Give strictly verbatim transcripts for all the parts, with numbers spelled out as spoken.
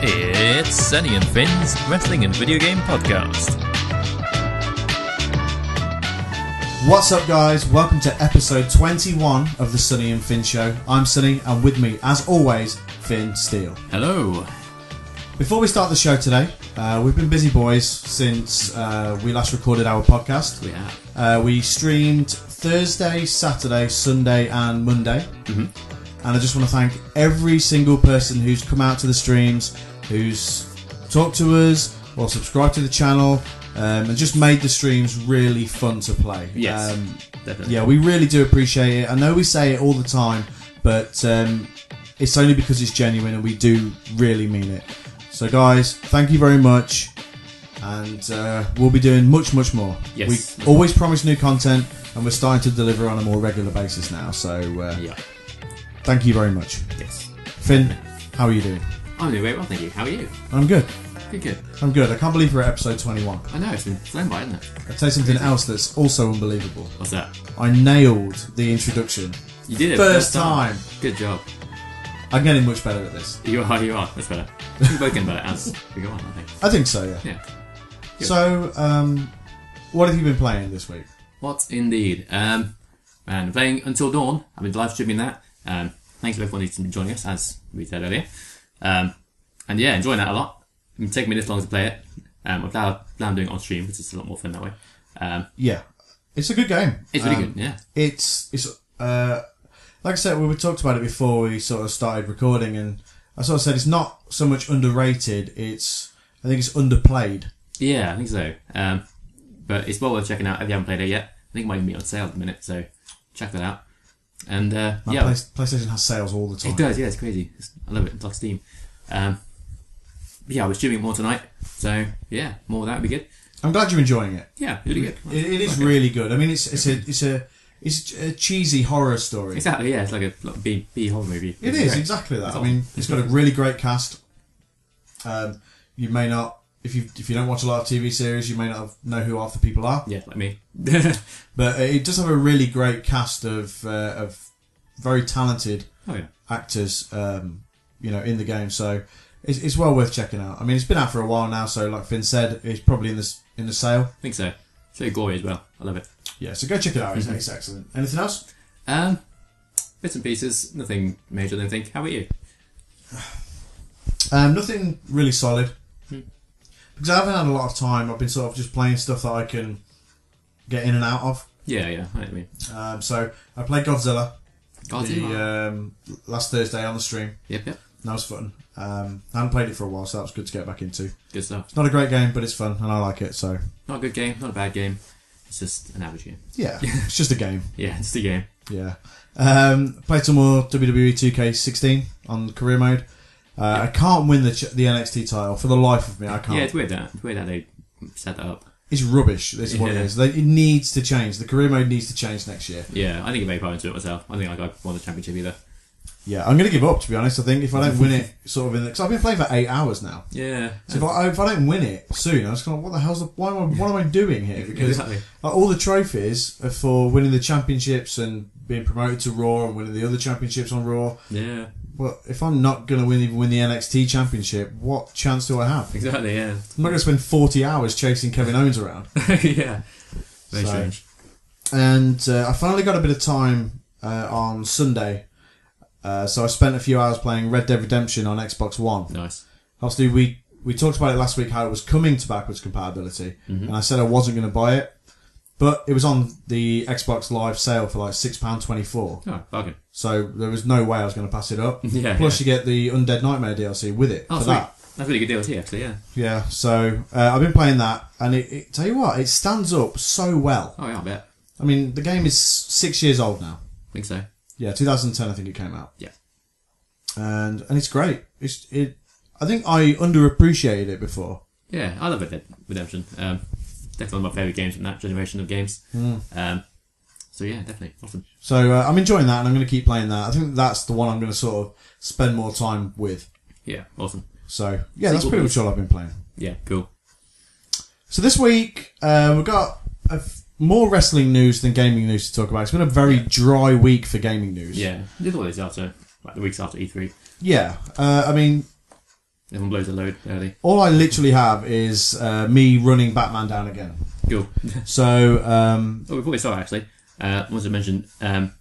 It's Sunny and Finn's Wrestling and Video Game Podcast. What's up, guys? Welcome to episode twenty-one of the Sunny and Finn Show. I'm Sunny, and with me, as always, Finn Steele. Hello. Before we start the show today, uh, we've been busy boys since uh, we last recorded our podcast. We have. Uh, we streamed Thursday, Saturday, Sunday, and Monday. Mm-hmm. And I just want to thank every single person who's come out to the streams, who's talked to us or subscribed to the channel, um, and just made the streams really fun to play. Yes, um, definitely. Yeah, we really do appreciate it. I know we say it all the time, but um, it's only because it's genuine and we do really mean it. So, guys, thank you very much. And uh, we'll be doing much, much more. Yes. We always promise new content, and we're starting to deliver on a more regular basis now. So, uh, yeah. Thank you very much. Yes. Finn, how are you doing? I'm doing very well, thank you. How are you? I'm good. Good, good. I'm good. I can't believe we're at episode twenty-one. I know, it's been flown by, hasn't it? I'll tell you something else that's also unbelievable. What's that? I nailed the introduction. You did it. First, first time. time. Good job. I'm getting much better at this. You are, you are. That's better. We've both getting better as we go on, I think. I think so, yeah. Yeah. Good. So, um, what have you been playing this week? What indeed? Um, man, I'm playing Until Dawn. I've been live streaming that. Um, thanks to everyone who's been joining us, as we said earlier. Um, and yeah, enjoying that a lot. It's taking me this long to play it. Um, I'm glad I'm doing it on stream because it's a lot more fun that way. Um, yeah, it's a good game. It's really um, good. Yeah, it's it's uh, like I said, we were talked about it before we sort of started recording, and I sort of said it's not so much underrated. It's I think it's underplayed. Yeah, I think so. Um, but it's well worth checking out if you haven't played it yet. I think it might even be on sale at the minute, so check that out. And uh, Man, yeah, Play- PlayStation has sales all the time. It does, yeah, it's crazy. It's, I love it. It's like Steam. Um, yeah, I was streaming more tonight, so yeah, more of that would be good. I'm glad you're enjoying it. Yeah, really good. It, it is like really it. good. I mean, it's it's a it's a it's a cheesy horror story. Exactly. Yeah, it's like a like B B horror movie. It it's is great. Exactly that. I mean, it's got a really great cast. Um, you may not if you if you don't watch a lot of T V series, you may not know who half the people are. Yeah, like me. But it does have a really great cast of uh, of very talented oh, yeah. actors, um, you know, in the game. So it's, it's well worth checking out. I mean, it's been out for a while now, so like Finn said, it's probably in the in the sale. I think so. It's very gory as well. I love it. Yeah, so go check it out. Mm-hmm. It's excellent. Anything else? Um, bits and pieces. Nothing major. I don't think. How about you? Um, nothing really solid. Hmm. Because I haven't had a lot of time. I've been sort of just playing stuff that I can get in and out of. Yeah, yeah, I mean. Um, so I played Godzilla. Godzilla. The, um, last Thursday on the stream. Yep, yep. That was fun. Um, I hadn't played it for a while, so that was good to get back into. Good stuff. It's not a great game, but it's fun, and I like it. So not a good game, not a bad game. It's just an average game. Yeah, it's just a game. Yeah, it's a game. Yeah. Um, played some more W W E two K sixteen on career mode. Uh, yep. I can't win the ch- the N X T title for the life of me. I can't. Yeah, it's weird that it's weird that they set that up. It's rubbish. This is what yeah. it is. They, it needs to change. The career mode needs to change next year. Yeah, I think I'm very far into it myself. I think like, I won the championship either. Yeah, I'm going to give up, to be honest. I think if I don't win it, sort of in the because I've been playing for eight hours now. Yeah. So if I if I don't win it soon, I'm just going, what the hell's the, why am I what am I doing here? Because exactly. like, all the trophies are for winning the championships and being promoted to Raw and winning the other championships on Raw. Yeah. Well, if I'm not going to win even win the N X T Championship, what chance do I have? Exactly, yeah. I'm not going to spend forty hours chasing Kevin Owens around. Yeah. Very so, strange. And uh, I finally got a bit of time uh, on Sunday, uh, so I spent a few hours playing Red Dead Redemption on Xbox One. Nice. Obviously, we, we talked about it last week, how it was coming to backwards compatibility, mm-hmm. and I said I wasn't going to buy it, but it was on the Xbox Live sale for like six pounds twenty-four. Oh, bargain. So there was no way I was going to pass it up. Yeah, Plus yeah. you get the Undead Nightmare D L C with it. Oh, for that. That's really good D L C, actually, yeah. Yeah, so uh, I've been playing that, and it, it, tell you what, it stands up so well. Oh, yeah, I bet. I mean, the game is six years old now. I think so. Yeah, two thousand ten, I think it came out. Yeah. And and it's great. It's it. I think I underappreciated it before. Yeah, I love Red Redemption. Um, definitely one of my favourite games from that generation of games. Mm. Um, so yeah, definitely awesome. So uh, I'm enjoying that, and I'm going to keep playing that. I think that's the one I'm going to sort of spend more time with. Yeah, awesome. So yeah, that's pretty much all I've been playing. Yeah, cool. So this week uh, we've got a f- more wrestling news than gaming news to talk about. It's been a very yeah. dry week for gaming news. Yeah, it always after like the weeks after E three. Yeah, uh, I mean Everyone blows a load early. All I literally have is uh, me running Batman down again. Cool. So, um... oh, before we start, actually, uh, I wanted to mention, um,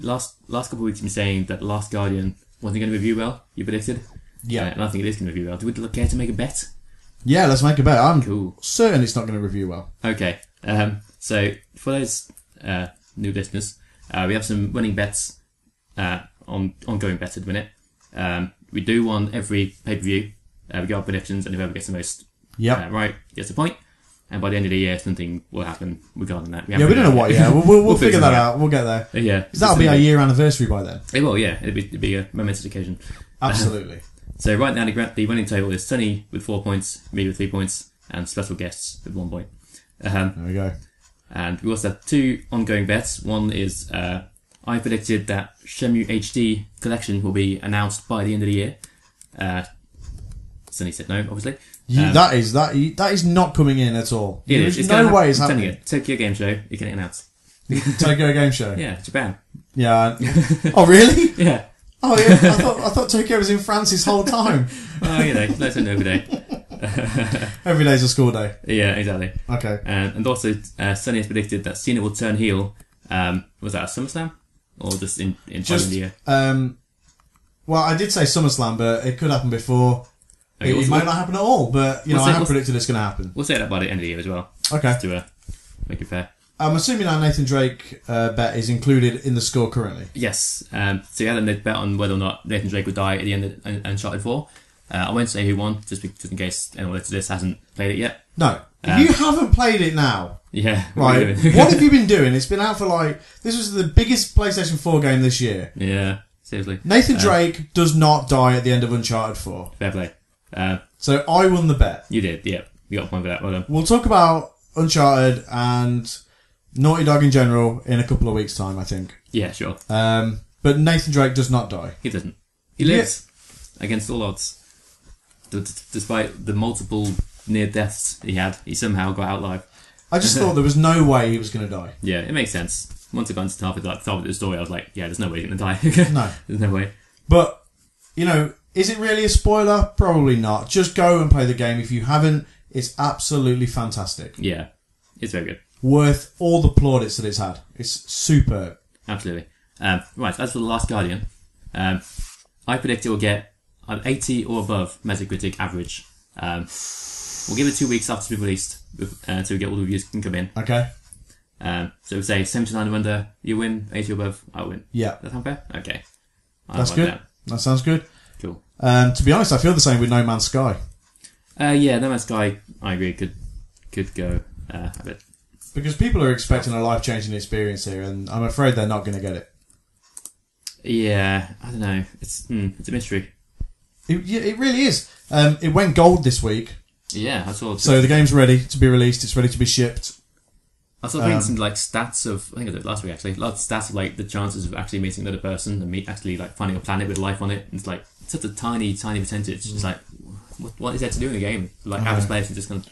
last last couple of weeks, I've been saying that Last Guardian wasn't going to review well. You predicted. Yeah. Uh, and I think it is going to review well. Do we care to make a bet? Yeah, let's make a bet. I'm cool. certain it's not going to review well. Okay. Um, so, for those uh, new listeners, uh, we have some running bets, uh, on ongoing bets at the minute. Um... We do one every pay-per-view. Uh, we go our predictions, and whoever gets the most yep. uh, right gets a point. And by the end of the year, something will happen regarding that. We yeah, we don't know what, yeah. We'll, we'll, we'll figure that out. out. We'll get there. Uh, yeah. Because that'll be our year anniversary by then. It will, yeah. It'll be, it'll be a momentous occasion. Absolutely. Uh, so right now, the, the running table is Sunny with four points, me with three points, and special guests with one point. Um, there we go. And we also have two ongoing bets. One is... Uh, I predicted that Shenmue H D collection will be announced by the end of the year. Uh, Sunny said no, obviously. You, um, that is that that is not coming in at all. It There's is. It's no way happen. it's happening. It. Tokyo Game Show, you can announce. Tokyo Game Show. Yeah, Japan. Yeah. Oh really? Yeah. Oh yeah. I thought I thought Tokyo was in France this whole time. Oh, you know, let's end every day. Every day's a school day. Yeah, exactly. Okay. Um, and also, uh, Sunny has predicted that Cena will turn heel. Um, was that at SummerSlam? Or just in, in just, the year? Um, well, I did say SummerSlam, but it could happen before. Okay, it it might not happen at all, but you we'll know, say, I have we'll predicted it's going to happen. We'll say that by the end of the year as well. Okay. To uh, make it fair. I'm assuming our Nathan Drake uh, bet is included in the score currently. Yes. Um, so you had a bet on whether or not Nathan Drake would die at the end of Uncharted four. Uh, I won't say who won, just, just in case anyone listening to this hasn't played it yet. No. Um, if you haven't played it now... Yeah. Right. What have you been doing? It's been out for like... This was the biggest PlayStation four game this year. Yeah. Seriously. Nathan Drake um, does not die at the end of Uncharted four. Fair play. Uh, so I won the bet. You did, yeah. You got a point for that. Well done. We'll talk about Uncharted and Naughty Dog in general in a couple of weeks' time, I think. Yeah, sure. Um, but Nathan Drake does not die. He doesn't. He lives yeah. against all odds. D- d- despite the multiple near deaths he had, he somehow got out alive. I just thought there was no way he was going to die. Yeah, it makes sense. Once I got into half of the story, I was like, yeah, there's no way he's going to die. No. There's no way. But, you know, is it really a spoiler? Probably not. Just go and play the game. If you haven't, it's absolutely fantastic. Yeah, it's very good. Worth all the plaudits that it's had. It's superb. Absolutely. Um, right, as for The Last Guardian, um, I predict it will get an eighty or above Metacritic average. Um, we'll give it two weeks after it's been released. Uh, so we get all the reviews can come in. Okay. Um, so we say seventy-nine or under, you win. eighty or above, I win. Yeah. Does that sound fair? Okay. I That's like good. That. that sounds good. Cool. Um, to be honest, I feel the same with No Man's Sky. Uh, yeah, No Man's Sky, I agree, could could go uh, a bit. Because people are expecting a life-changing experience here, and I'm afraid they're not going to get it. Yeah, I don't know. It's mm, it's a mystery. It, it really is. Um, it went gold this week. Yeah, I saw. So the game's ready to be released. It's ready to be shipped. I saw um, some like stats of. I think I did it last week actually. Lots of stats of like the chances of actually meeting another person and meet, actually like finding a planet with life on it. And it's like such a tiny, tiny percentage. It's like what, what is there to do in a game? Like average players are just going.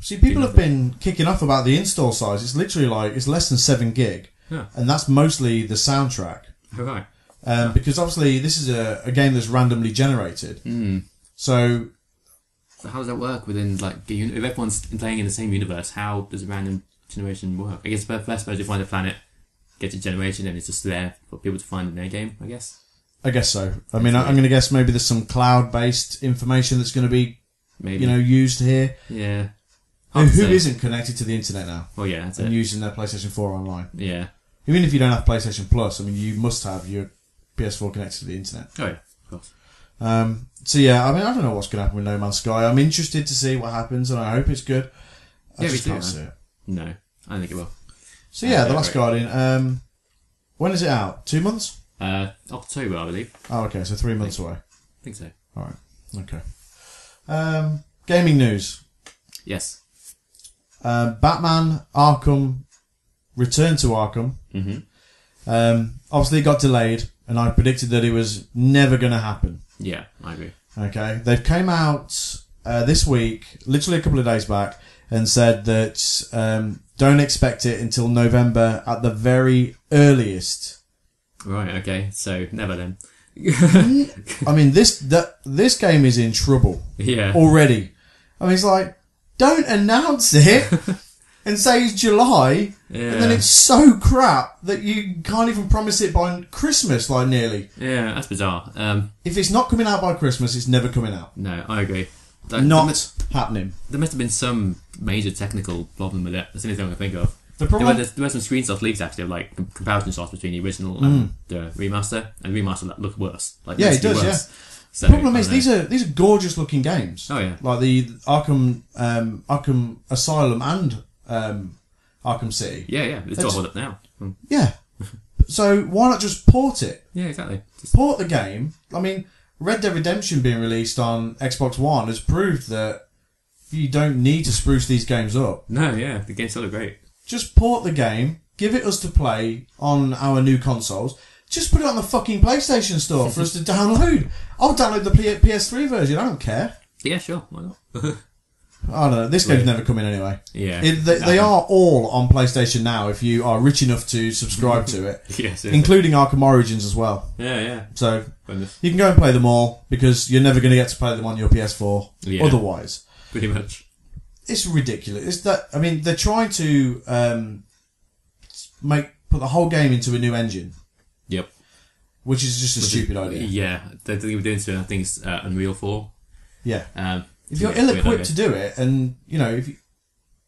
See, people have been kicking off about the install size. It's literally like it's less than seven gig, yeah. And that's mostly the soundtrack. Oh, right. Um, yeah. Because obviously this is a, a game that's randomly generated. Mm. So. So how does that work within, like, if everyone's playing in the same universe, how does a random generation work? I guess first, I suppose you find a planet, get a generation, and it's just there for people to find in their game, I guess? I guess so. I mean, I'm going to guess maybe there's some cloud-based information that's going to be, maybe. you know, used here. Yeah. And who isn't connected to the internet now? Well, yeah, that's it. And using their PlayStation four online. Yeah. Even if you don't have PlayStation Plus, I mean, you must have your P S four connected to the internet. Oh, yeah, of course. Um, so yeah, I mean, I don't know what's going to happen with No Man's Sky. I'm interested to see what happens, and I hope it's good. I yeah, just can't see it. No, I don't think it will. So yeah, uh, The Last Guardian. Um, when is it out? Two months? Uh, October, I believe. Oh, okay, so three I months think. away. I think so. All right. Okay. Um, gaming news. Yes. Uh, Batman Arkham Return to Arkham. Mm-hmm. Um, obviously, it got delayed, and I predicted that it was never going to happen. Yeah, I agree. Okay, they've came out uh, this week, literally a couple of days back, and said that um, don't expect it until November at the very earliest. Right. Okay. So never then. I mean, this the, this game is in trouble. Yeah. Already. I mean, it's like, don't announce it and say it's July, yeah. and then it's so crap that you can't even promise it by Christmas, like nearly. Yeah, that's bizarre. Um, if it's not coming out by Christmas, it's never coming out. No, I agree. That, not must, happening. There must have been some major technical problem with it. That's the only thing I can think of. The problem, there were, there were some screenshot leaks actually of like comparison shots between the original and mm. the remaster, and the remaster that looked worse. Like, yeah, it does. Worse. Yeah. So, the problem is these are these are gorgeous looking games. Oh yeah. Like the Arkham um, Arkham Asylum and um, Arkham City. Yeah, yeah. It's all held up now. Mm. Yeah. So why not just port it? Yeah, exactly. Just port the game. I mean, Red Dead Redemption being released on Xbox One has proved that you don't need to spruce these games up. No, yeah, the games still look great. Just port the game, give it us to play on our new consoles, just put it on the fucking PlayStation Store for us to download. I'll download the P S three version, I don't care. Yeah, sure, why not? I don't know, this game's never coming anyway. Yeah. It, they, they are all on PlayStation now if you are rich enough to subscribe to it. Yes, yeah, including Arkham Origins as well. Yeah, yeah. So, you can go and play them all, because you're never going to get to play them on your P S four, yeah, otherwise. Pretty much. It's ridiculous. It's that, I mean, they're trying to um, make put the whole game into a new engine. Yep. Which is just a Which stupid is, idea. Yeah, they were doing something. I think it's uh, Unreal four. Yeah. Um, if you're yeah, ill-equipped to do it, and you know, if you,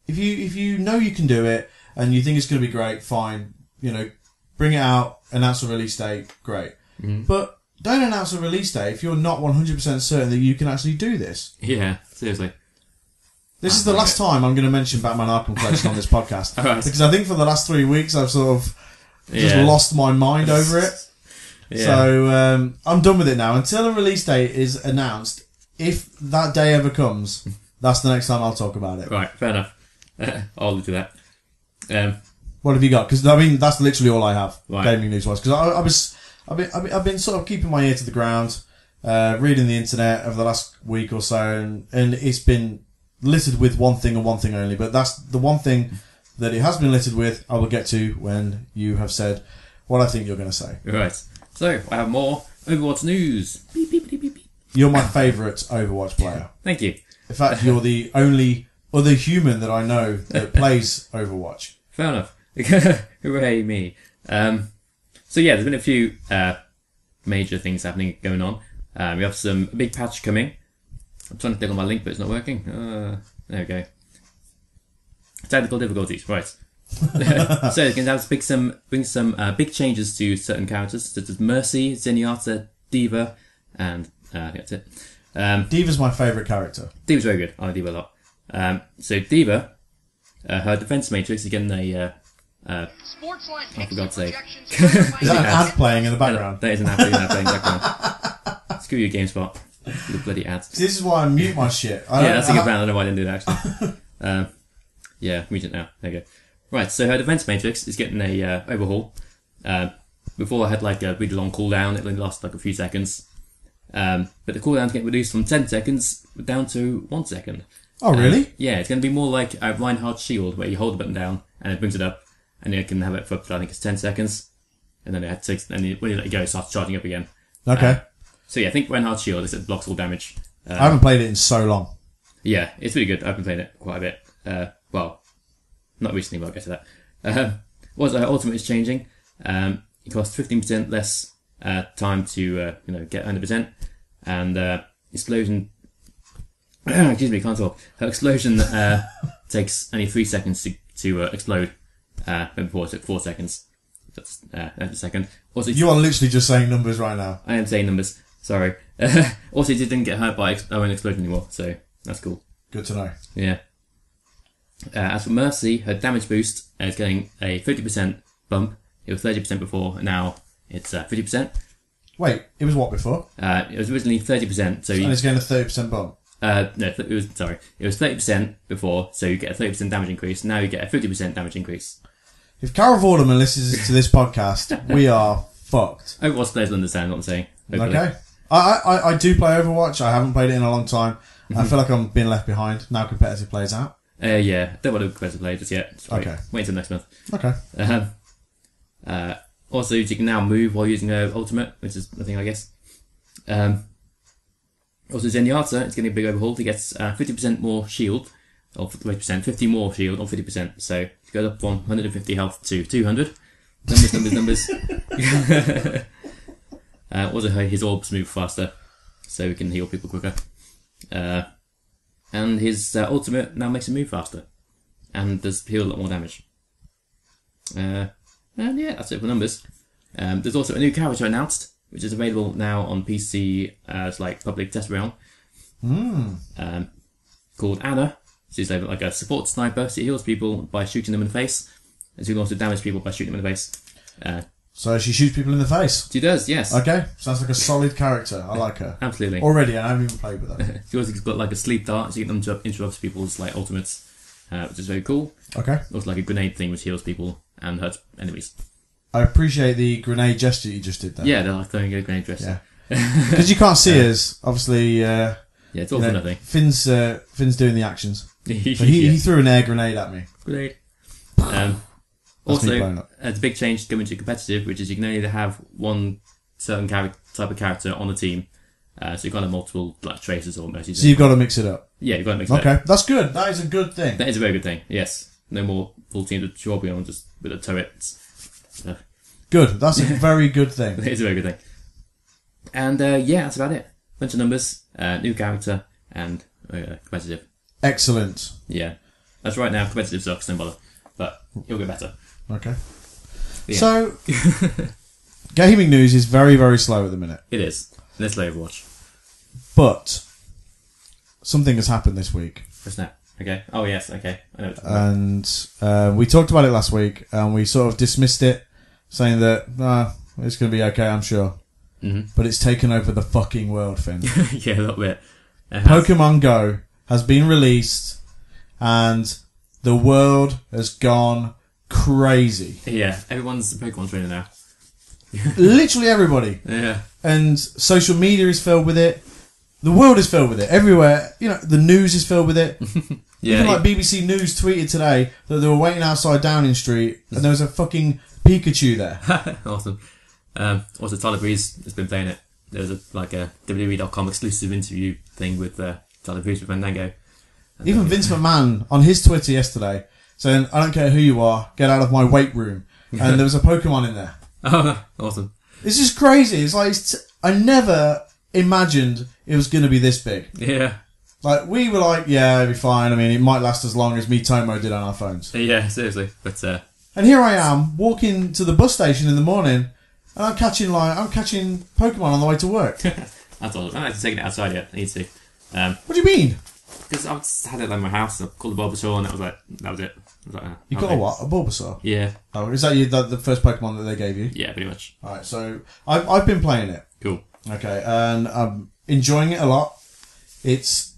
if you if you know you can do it, and you think it's going to be great, fine. You know, bring it out, announce a release date, great. Mm-hmm. But don't announce a release date if you're not one hundred percent certain that you can actually do this. Yeah, seriously. This is the last time I'm going to mention Batman Arkham Collection on this podcast. Right. Because I think for the last three weeks I've sort of just yeah. lost my mind over it. Yeah. So um, I'm done with it now. Until a release date is announced, if that day ever comes, that's the next time I'll talk about it. Right, fair enough. I'll do that. Um, what have you got? Because I mean, that's literally all I have, right. gaming news-wise. Because I, I was, I've been, I've been sort of keeping my ear to the ground, uh, reading the internet over the last week or so, and, and it's been littered with one thing and one thing only, but that's the one thing that it has been littered with. I will get to when you have said what I think you're going to say. Right. So I have more Overwatch news. Beep, beep, beep, beep, beep. You're my favourite Overwatch player. Thank you. In fact, you're the only other human that I know that plays Overwatch. Fair enough. Hooray me. Um, so yeah, there's been a few uh, major things happening going on. Um, we have some a big patch coming. I'm trying to click on my link, but it's not working. Uh, there we go. Technical difficulties, right? So we're going to have to pick some, bring some uh, big changes to certain characters, such as Mercy, Zenyatta, Diva, and uh, that's it. Um, Diva's my favourite character. Diva's very good. I like Diva a lot. Um, so Diva, uh, her defense matrix again. A uh, uh, oh, for God's sake! Is that an ad playing in the background? Yeah, that is an ad playing in the background. Screw you, GameSpot. The bloody ads. This is why I mute my shit. I yeah, don't, that's a good plan. I don't know why I didn't do that, actually. um, yeah, mute it now. There you go. Right, so her defense matrix is getting a uh, overhaul. Uh, before I had like a really long cooldown. It only lasted like a few seconds. Um, but the cooldown's getting reduced from ten seconds down to one second. Oh, really? Um, yeah, it's going to be more like a Reinhardt shield, where you hold the button down and it brings it up, and you can have it for, I think it's ten seconds. And then it takes, and when you let it go, it starts charging up again. Okay. Um, So yeah, I think Reinhardt's shield is it blocks all damage. Um, I haven't played it in so long. Yeah, it's really good. I've been playing it quite a bit. Uh, well, not recently, but I'll get to that. Um, what's our ultimate is changing. Um, it costs fifteen percent less uh, time to uh, you know get one hundred percent, and uh, explosion. Excuse me, can't talk. Her explosion uh, takes only three seconds to to uh, explode. Uh, before it took four seconds. That's uh, a second. Also, you are literally just saying numbers right now. I am saying numbers. Sorry. Uh, also, she didn't get hurt by ex- her own explosion anymore, so that's cool. Good to know. Yeah. Uh, as for Mercy, her damage boost is getting a fifty percent bump. It was thirty percent before, and now it's uh, fifty percent. Wait, it was what before? Uh, it was originally thirty percent. So you, and it's getting a thirty percent bump? Uh, no, th- it was, sorry. It was thirty percent before, so you get a thirty percent damage increase. Now you get a fifty percent damage increase. If Carol Vorderman listens to this podcast, we are fucked. Overwatch players understand what I'm saying. Hopefully. Okay. I, I, I do play Overwatch. I haven't played it in a long time. Mm-hmm. I feel like I'm being left behind. Now competitive players out. Uh, yeah. Don't want to competitive play just yet. Just wait, okay. Wait until next month. Okay. Um, uh, also, you can now move while using her ultimate, which is nothing, I guess. Um, also, Zenyatta is getting a big overhaul. He gets uh, fifty percent more shield, or fifty percent, fifty more shield, or fifty percent. So he goes up from one hundred fifty health to two hundred. Numbers, numbers, numbers. uh, also, his orbs move faster, so he can heal people quicker. Uh, and his uh, ultimate now makes him move faster, and does heal a lot more damage. Uh, and yeah, that's it for numbers. Um, there's also a new character announced, which is available now on P C as like public test realm. Mm. Um, called Anna. She's like, like a support sniper. She heals people by shooting them in the face, and she can also damage people by shooting them in the face. Uh, so she shoots people in the face? She does, yes. Okay, sounds like a solid character. I like her. Absolutely. Already, I haven't even played with her. She also got like a sleep dart, so you get them to interrupt people's like ultimates, uh, which is very cool. Okay. Also like a grenade thing which heals people and hurts enemies. I appreciate the grenade gesture you just did there. Yeah, they're like throwing a grenade gesture. Because yeah. You can't see uh, us, obviously. Uh, yeah, it's all for nothing. Finn's, uh, Finn's doing the actions. So he, yeah. he threw an air grenade at me. Grenade. Um, also, it's a big change coming to competitive, which is you can only have one certain character, type of character on the team. Uh, so you've got to have multiple like, traces or mercies. So you've got to mix it up. Yeah, you've got to mix okay. it up. Okay, that's good. That is a good thing. That is a very good thing, yes. No more full teams with Chorby on just with a turret. So. Good. That's a very good thing. It is a very good thing. And uh, yeah, that's about it. Bunch of numbers, uh, new character, and uh, competitive. Excellent. Yeah, that's right now. Competitive sucks. Don't bother, but it'll get better. Okay. Yeah. So, gaming news is very very slow at the minute. It is. Let's play Overwatch. But something has happened this week. What's that? Okay. Oh yes. Okay. I know what you're talking about. And uh, we talked about it last week, and we sort of dismissed it, saying that ah, it's going to be okay, I'm sure. Mm-hmm. But it's taken over the fucking world, Finn. Yeah, a little bit. Pokemon Go has been released, and the world has gone crazy. Yeah, everyone's a Pokemon trainer now. Literally everybody. Yeah. And social media is filled with it. The world is filled with it. Everywhere, you know, the news is filled with it. Yeah. Even like B B C News tweeted today that they were waiting outside Downing Street, and there was a fucking Pikachu there. Awesome. Um, also, Tyler Breeze has been playing it. There was a, like a W W E dot com exclusive interview thing with uh, Tyler Breeze with Fandango. And even Vince McMahon on his Twitter yesterday saying, "I don't care who you are, get out of my weight room." And there was a Pokemon in there. Oh, awesome! It's just crazy. It's like it's t- I never imagined it was going to be this big. Yeah. Like we were like, yeah, it'll be fine. I mean, it might last as long as Miitomo did on our phones. Yeah, seriously, but. Uh... And here I am walking to the bus station in the morning, and I'm catching like I'm catching Pokemon on the way to work. That's awesome. I haven't actually taken it outside yet. I need to. Um, what do you mean? Because I just had it in my house. I called the Bulbasaur, and that was like that was it. I was like, uh, you got okay. a what? A Bulbasaur? Yeah. Oh, is that you? The, the first Pokemon that they gave you? Yeah, pretty much. All right. So I've I've been playing it. Cool. Okay, and I'm enjoying it a lot. It's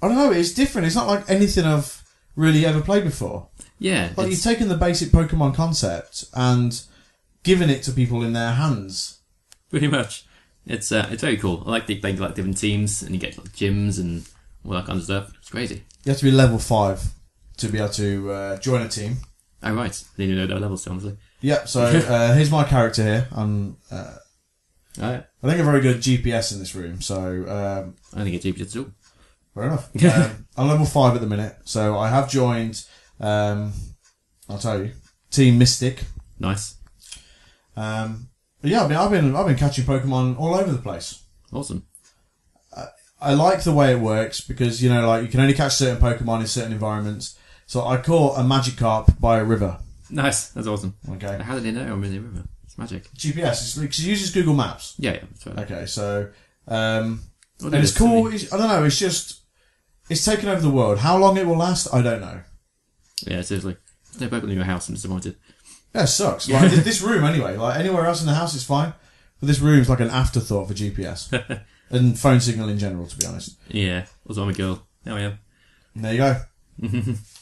I don't know. It's different. It's not like anything I've really ever played before. Yeah. Like you've taken the basic Pokemon concept and given it to people in their hands. Pretty much. It's uh, it's very cool. I like the playing like different teams and you get like gyms and all that kind of stuff. It's crazy. You have to be level five to be able to uh, join a team. Oh right. I didn't even know there were levels so honestly. Yep, so uh, here's my character here. I'm uh, right. I think a very good G P S in this room, so um, I don't think it's G P S at all. Fair enough. um, I'm level five at the minute, so I have joined Um, I'll tell you, Team Mystic. Nice. Um, yeah, I mean, I've been I've been catching Pokemon all over the place. Awesome. I, I like the way it works because you know, like you can only catch certain Pokemon in certain environments. So I caught a Magikarp by a river. Nice, that's awesome. Okay. How did they know I'm in the river? It's magic. G P S. It uses Google Maps. Yeah, yeah. That's right. Okay, so um, and it's cool. It's, I don't know. It's just it's taken over the world. How long it will last, I don't know. Yeah, seriously. No Pokemon in your house, I'm disappointed. Yeah, it sucks. Like this room anyway, like anywhere else in the house is fine. But this room's like an afterthought for G P S. And phone signal in general, to be honest. Yeah. Also I'm a girl. Now I am. There you go.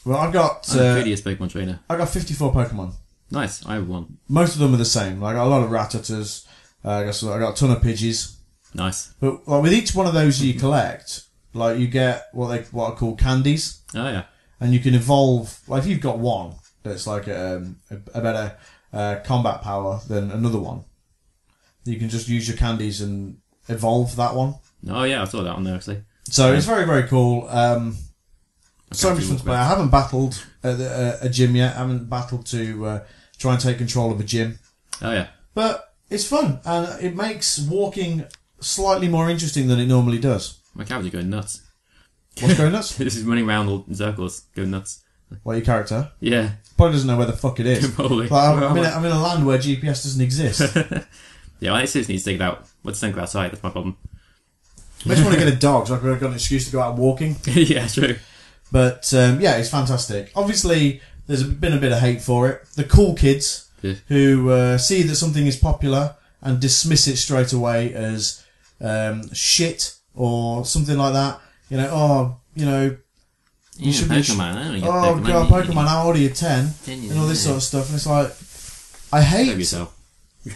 Well I've got I'm uh, the prettiest Pokemon trainer. I've got fifty four Pokemon. Nice, I have one. Most of them are the same. Like I got a lot of Rattatas, uh, I guess I got a ton of Pidgeys. Nice. But like with each one of those you collect, like you get what they what are called candies. Oh yeah. And you can evolve. Like if you've got one that's like a, um, a better uh, combat power than another one, you can just use your candies and Evolve, that one. Oh, yeah, I saw that one there, actually. So yeah. It's very, very cool. Um, so much fun to play. I haven't battled a, a, a gym yet. I haven't battled to uh, try and take control of a gym. Oh, yeah. But it's fun, and it makes walking slightly more interesting than it normally does. My character's going nuts. What's going nuts? This is running around in circles, going nuts. Well, your character? Yeah. Probably doesn't know where the fuck it is. Probably. Like, I'm, I'm, in a, I'm in a land where G P S doesn't exist. Yeah, I just need to think about what to think about sight. That's my problem. I just want to get a dog, so I've got an excuse to go out walking. Yeah, true. But um, yeah, it's fantastic. Obviously, there's been a bit of hate for it. The cool kids yeah. who uh, see that something is popular and dismiss it straight away as um, shit or something like that. You know, oh, you know, you yeah, should Pokemon, be. Sh- I oh Pokemon. God, Pokemon! How old are you? Ten, Ten years, and all this yeah. sort of stuff. And it's like, I hate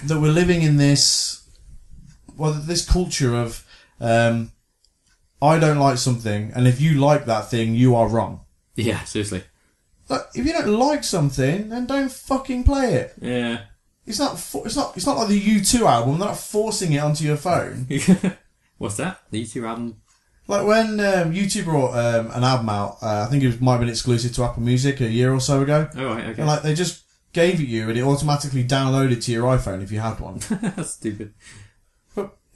that we're living in this. Well, this culture of. Um, I don't like something, and if you like that thing, you are wrong. Yeah, seriously. Like, if you don't like something, then don't fucking play it. Yeah. It's not. For, it's not. It's not like the U two album. They're not forcing it onto your phone. What's that? The U two album. Like when um, U two brought um, an album out. Uh, I think it was, might have been exclusive to Apple Music a year or so ago. Oh right, okay. And, like they just gave it you, and it automatically downloaded to your iPhone if you had one. That's stupid.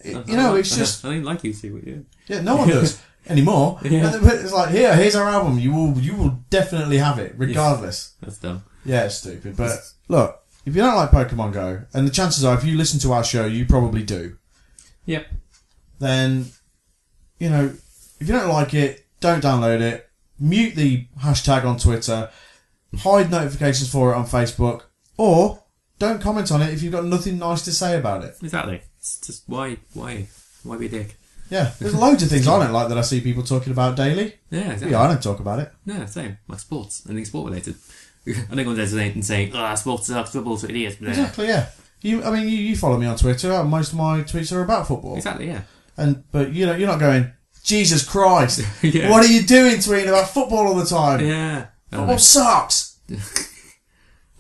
It, you know, it's just... I don't like you, see what you do. Yeah, no one does anymore. Yeah. It's like, here, here's our album. You will you will definitely have it, regardless. Yeah, that's dumb. Yeah, it's stupid. But look, if you don't like Pokemon Go, and the chances are if you listen to our show, you probably do. Yep. Then, you know, if you don't like it, don't download it. Mute the hashtag on Twitter. Hide notifications for it on Facebook. Or don't comment on it if you've got nothing nice to say about it. Exactly. It's just why, why, why be a dick? Yeah, there's loads of things I don't like that I see people talking about daily. Yeah, exactly. Yeah, I don't talk about it. No, same. Like sports, anything sport related. I think one day and saying, "Ah, oh, sports sucks, football's idiots." Exactly. Yeah. You, I mean, you, you follow me on Twitter. And most of my tweets are about football. Exactly. Yeah. And but you know, you're not going, Jesus Christ, yeah. What are you doing tweeting about football all the time? Yeah. Football sucks.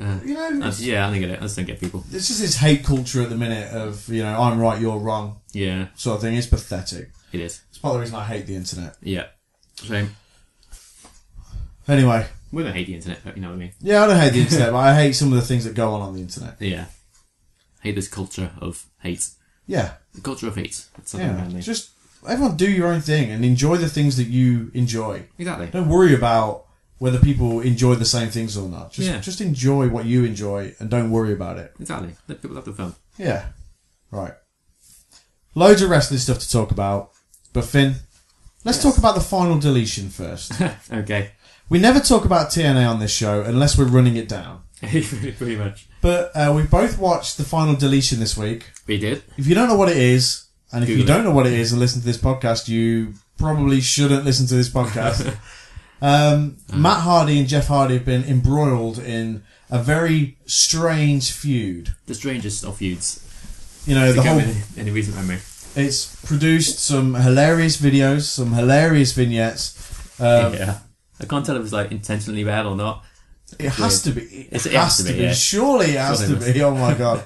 Uh, you know, yeah, I think it. I just don't get people. It's just this hate culture at the minute of, you know, I'm right, you're wrong. Yeah. Sort of thing. It's pathetic. It is. It's part of the reason I hate the internet. Yeah. Same. Anyway. We don't hate the internet, but you know what I mean. Yeah, I don't hate the internet, but I hate some of the things that go on on the internet. Yeah. I hate this culture of hate. Yeah. The culture of hate. That's yeah. Just, everyone do your own thing and enjoy the things that you enjoy. Exactly. Don't worry about... whether people enjoy the same things or not. Just yeah. just enjoy what you enjoy and don't worry about it. Exactly. Let people have the fun. Yeah. Right. Loads of wrestling stuff to talk about. But Finn, let's yes. talk about the final deletion first. Okay. We never talk about T N A on this show unless we're running it down. Pretty much. But uh, we both watched the final deletion this week. We did. If you don't know what it is, and if Google you don't it. know what it is and listen to this podcast, you probably shouldn't listen to this podcast. Um, uh-huh. Matt Hardy and Jeff Hardy have been embroiled in a very strange feud. The strangest of feuds. You know, the whole... Any recent memory. It's produced some hilarious videos, some hilarious vignettes. Um, yeah. I can't tell if it's like intentionally bad or not. It has to be. It, it's, it has, has to be. be. Yeah. Surely it has Surely to be. Oh my God.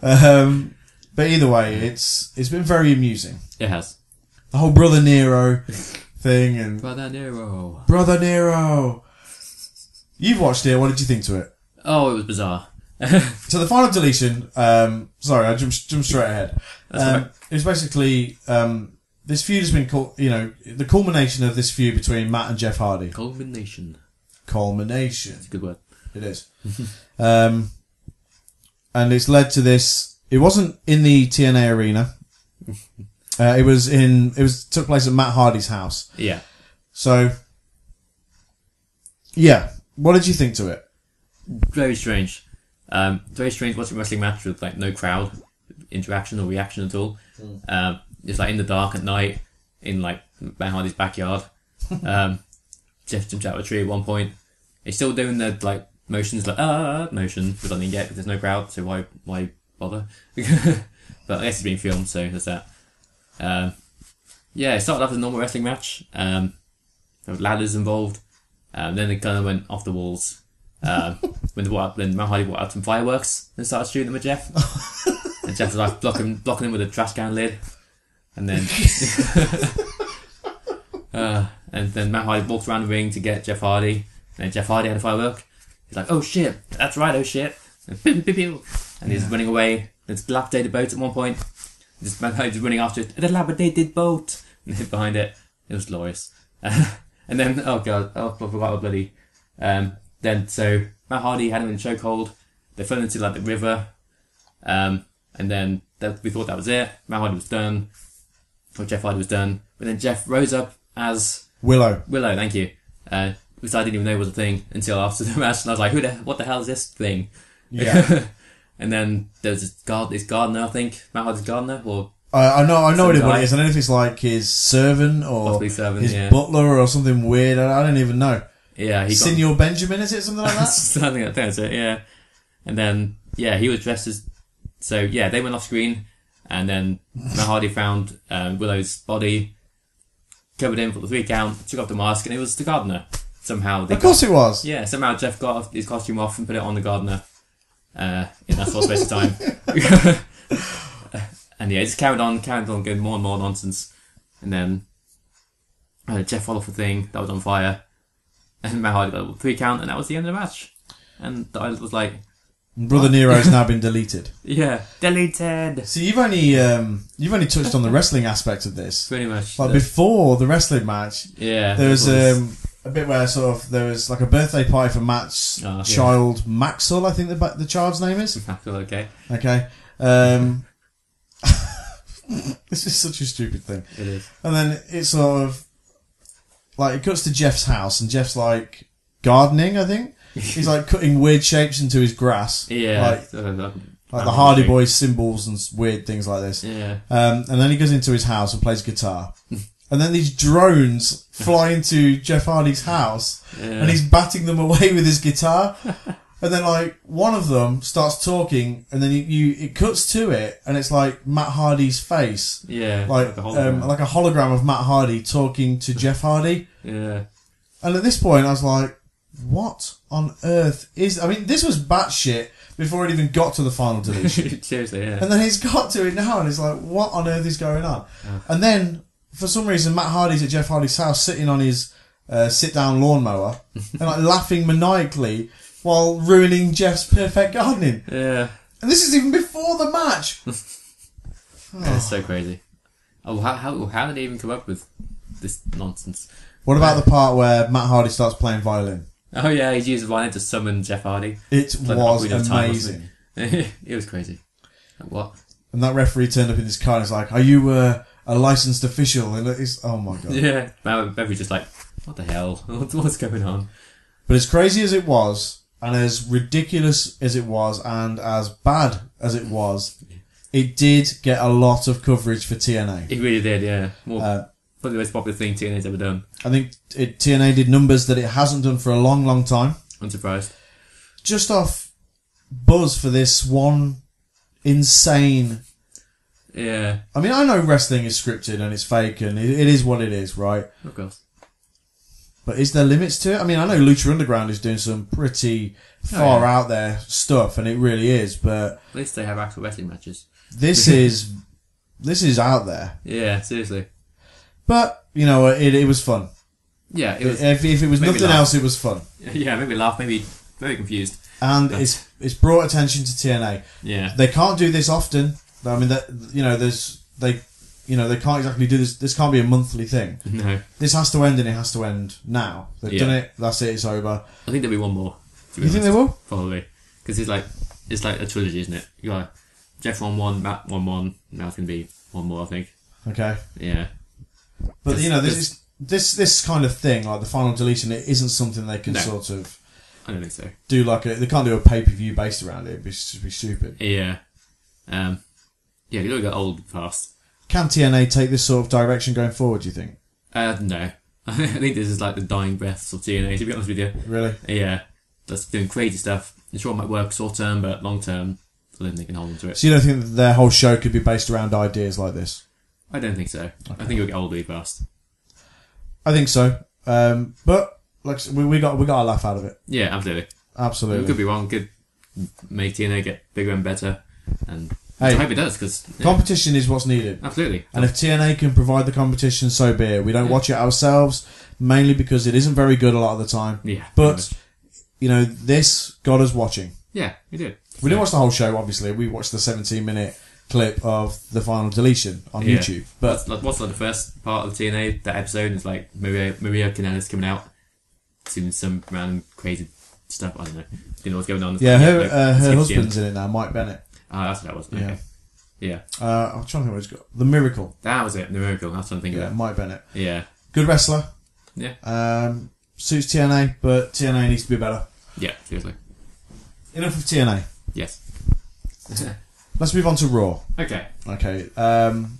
um, but either way, it's it's been very amusing. It has. The whole Brother Nero... thing and Brother Nero. Brother Nero. You've watched it. What did you think to it? Oh, it was bizarre. So the final deletion. Um, sorry, I jumped, jumped straight ahead. Um, right. It was basically um, this feud has been called. You know, the culmination of this feud between Matt and Jeff Hardy. Culmination. Culmination. That's a good word. It is. um, and it's led to this. It wasn't in the T N A arena. Uh, it was in. It was took place at Matt Hardy's house. Yeah. So. Yeah. What did you think to it? Very strange. Um, very strange watching a wrestling match with like no crowd interaction or reaction at all. Mm. Um, it's like in the dark at night in like Matt Hardy's backyard. um, Jeff jumped out of a tree at one point. He's still doing the like motions like ah motion, but I didn't get because there's no crowd. So why why bother? But I guess it's being filmed, so that's that. Um, yeah, it started off as a normal wrestling match. Um, there were ladders involved. Um, then it kind of went off the walls. Um, when they brought up, then Matt Hardy brought out some fireworks and started shooting them at Jeff. And Jeff was like blocking, blocking him with a trash can lid. and then uh, and then Matt Hardy walked around the ring to get Jeff Hardy, and Jeff Hardy had a firework. He's like, oh shit, that's right, oh shit, and, pew, pew, pew. And he's yeah. running away. There's a dilapidated boat at one point. Just Matt Hardy's running after it, a dilapidated boat, and hid behind it. It was glorious. And then oh god, oh I forgot what bloody. Um, then so Matt Hardy had him in a chokehold. They fell into like the river, um, and then that, we thought that was it. Matt Hardy was done, or Jeff Hardy was done. But then Jeff rose up as Willow. Willow, thank you. Uh, which I didn't even know was a thing until after the match, and I was like, "Who the? What the hell is this thing?" Yeah. And then there's this guard, this gardener, I think Matt Hardy's gardener, or uh, I know, I know what guy. It is. I don't know if it's like his servant or servant, his yeah. butler or something weird. I don't even know. Yeah, he Signor got... Benjamin, is it something like that? I think that's it. Yeah. And then, yeah, he was dressed as... So, yeah, they went off screen. And then Matt Hardy found um, Willow's body, covered in for the three count, took off the mask, and it was the gardener. Somehow. They of course got, it was. Yeah, somehow Jeff got his costume off and put it on the gardener uh, in that sort of space of time. And, yeah, it just carried on, carried on, going more and more nonsense. And then uh, Jeff fell off a thing that was on fire. And Matt Hardy got a three count, and that was the end of the match. And I was like... Brother Nero's now been deleted. Yeah, deleted. So you've only um, you've only touched on the wrestling aspect of this. Pretty much. Like the... before the wrestling match, yeah, there was um, a bit where sort of there was like a birthday party for Matt's oh, child, yeah. Maxwell. I think the the child's name is Maxwell. Okay. Okay. Um, this is such a stupid thing. It is. And then it sort of like it cuts to Jeff's house, and Jeff's like gardening, I think. He's like cutting weird shapes into his grass. Yeah. Like, uh, like the Hardy Boys symbols and weird things like this. Yeah. Um, and then he goes into his house and plays guitar. And then these drones fly into Jeff Hardy's house. Yeah. And he's batting them away with his guitar. And then like one of them starts talking, and then you, you it cuts to it, and it's like Matt Hardy's face. Yeah. Like, like, um, like a hologram of Matt Hardy talking to Jeff Hardy. Yeah. And at this point I was like, what on earth is... I mean, this was batshit before it even got to the final deletion. Seriously, yeah. And then he's got to it now, and it's like, what on earth is going on? Uh. And then, for some reason, Matt Hardy's at Jeff Hardy's house sitting on his uh, sit-down lawnmower and like laughing maniacally while ruining Jeff's perfect gardening. Yeah. And this is even before the match. Oh. That's so crazy. Oh, how, how, how did they even come up with this nonsense? What about um, the part where Matt Hardy starts playing violin? Oh yeah, he's used violin to summon Jeff Hardy. It like, was oh, amazing. Time, it was crazy. Like, what? And that referee turned up in his car and was like, "Are you uh, a licensed official?" And it's oh my god. Yeah, Beverly just like, "What the hell? What's going on?" But as crazy as it was, and as ridiculous as it was, and as bad as it was, it did get a lot of coverage for T N A. It really did, yeah. More uh, probably the most popular thing T N A's ever done. I think it, T N A did numbers that it hasn't done for a long, long time. I'm surprised. Just off buzz for this one insane... Yeah. I mean, I know wrestling is scripted and it's fake and it, it is what it is, right? Of course. But is there limits to it? I mean, I know Lucha Underground is doing some pretty far oh, yeah. out there stuff, and it really is, but... At least they have actual wrestling matches. This is... This is out there. Yeah, seriously. But, you know, it it was fun. Yeah, it was. If, if it was nothing laugh. else, it was fun. Yeah, maybe laugh, maybe very confused. And but. it's it's brought attention to T N A. Yeah, they can't do this often. I mean, that you know, there's they, you know, they can't exactly do this. This can't be a monthly thing. No, this has to end, and it has to end now. They've yeah. done it. That's it. It's over. I think there'll be one more. You honest. think there will? Probably, because it's like it's like a trilogy, isn't it? You got Jeff won one, Matt won one. Now it's gonna be one more, I think. Okay. Yeah. But you know, this is this this kind of thing, like the final deletion, it isn't something they can no, sort of. I don't think so. Do like a they can't do a pay per view based around it. It'd be, it'd be stupid. Yeah, um, yeah, you look at old past. Can T N A take this sort of direction going forward? Do you think? Uh, no, I think this is like the dying breaths of T N A. To be honest with you, really? Yeah, that's doing crazy stuff. I'm sure it might work short term, but long term, I don't think they can hold on to it. So you don't think that their whole show could be based around ideas like this? I don't think so. Okay. I think it'll get old really fast. I think so, um, but like we, we got we got a laugh out of it. Yeah, absolutely, absolutely. We could be wrong. Could make T N A get bigger and better, and Hey, I hope it does, because yeah. competition is what's needed. Absolutely. And if T N A can provide the competition, so be it. We don't yeah. watch it ourselves, mainly because it isn't very good a lot of the time. Yeah. But you know, this got us watching. Yeah, we did. We didn't watch the whole show, obviously. We watched the seventeen minute clip of The Final Deletion on yeah. YouTube. But what's like, what's like the first part of the T N A, that episode, is like Maria, Maria Kanellis coming out doing some random crazy stuff. I don't know. Didn't know what's going on. Yeah, her, like, uh, her husband's in it now, Mike Bennett. Oh, that's what that was. Yeah. Okay. Yeah. Uh, I'm trying to think what it's got. The Miracle. That was it, The Miracle. That's what I'm thinking yeah, about. Yeah, Mike Bennett. Yeah. Good wrestler. Yeah. Um, suits T N A, but T N A needs to be better. Yeah, seriously. Enough of T N A. Yes. Let's move on to Raw. Okay. Okay. Um,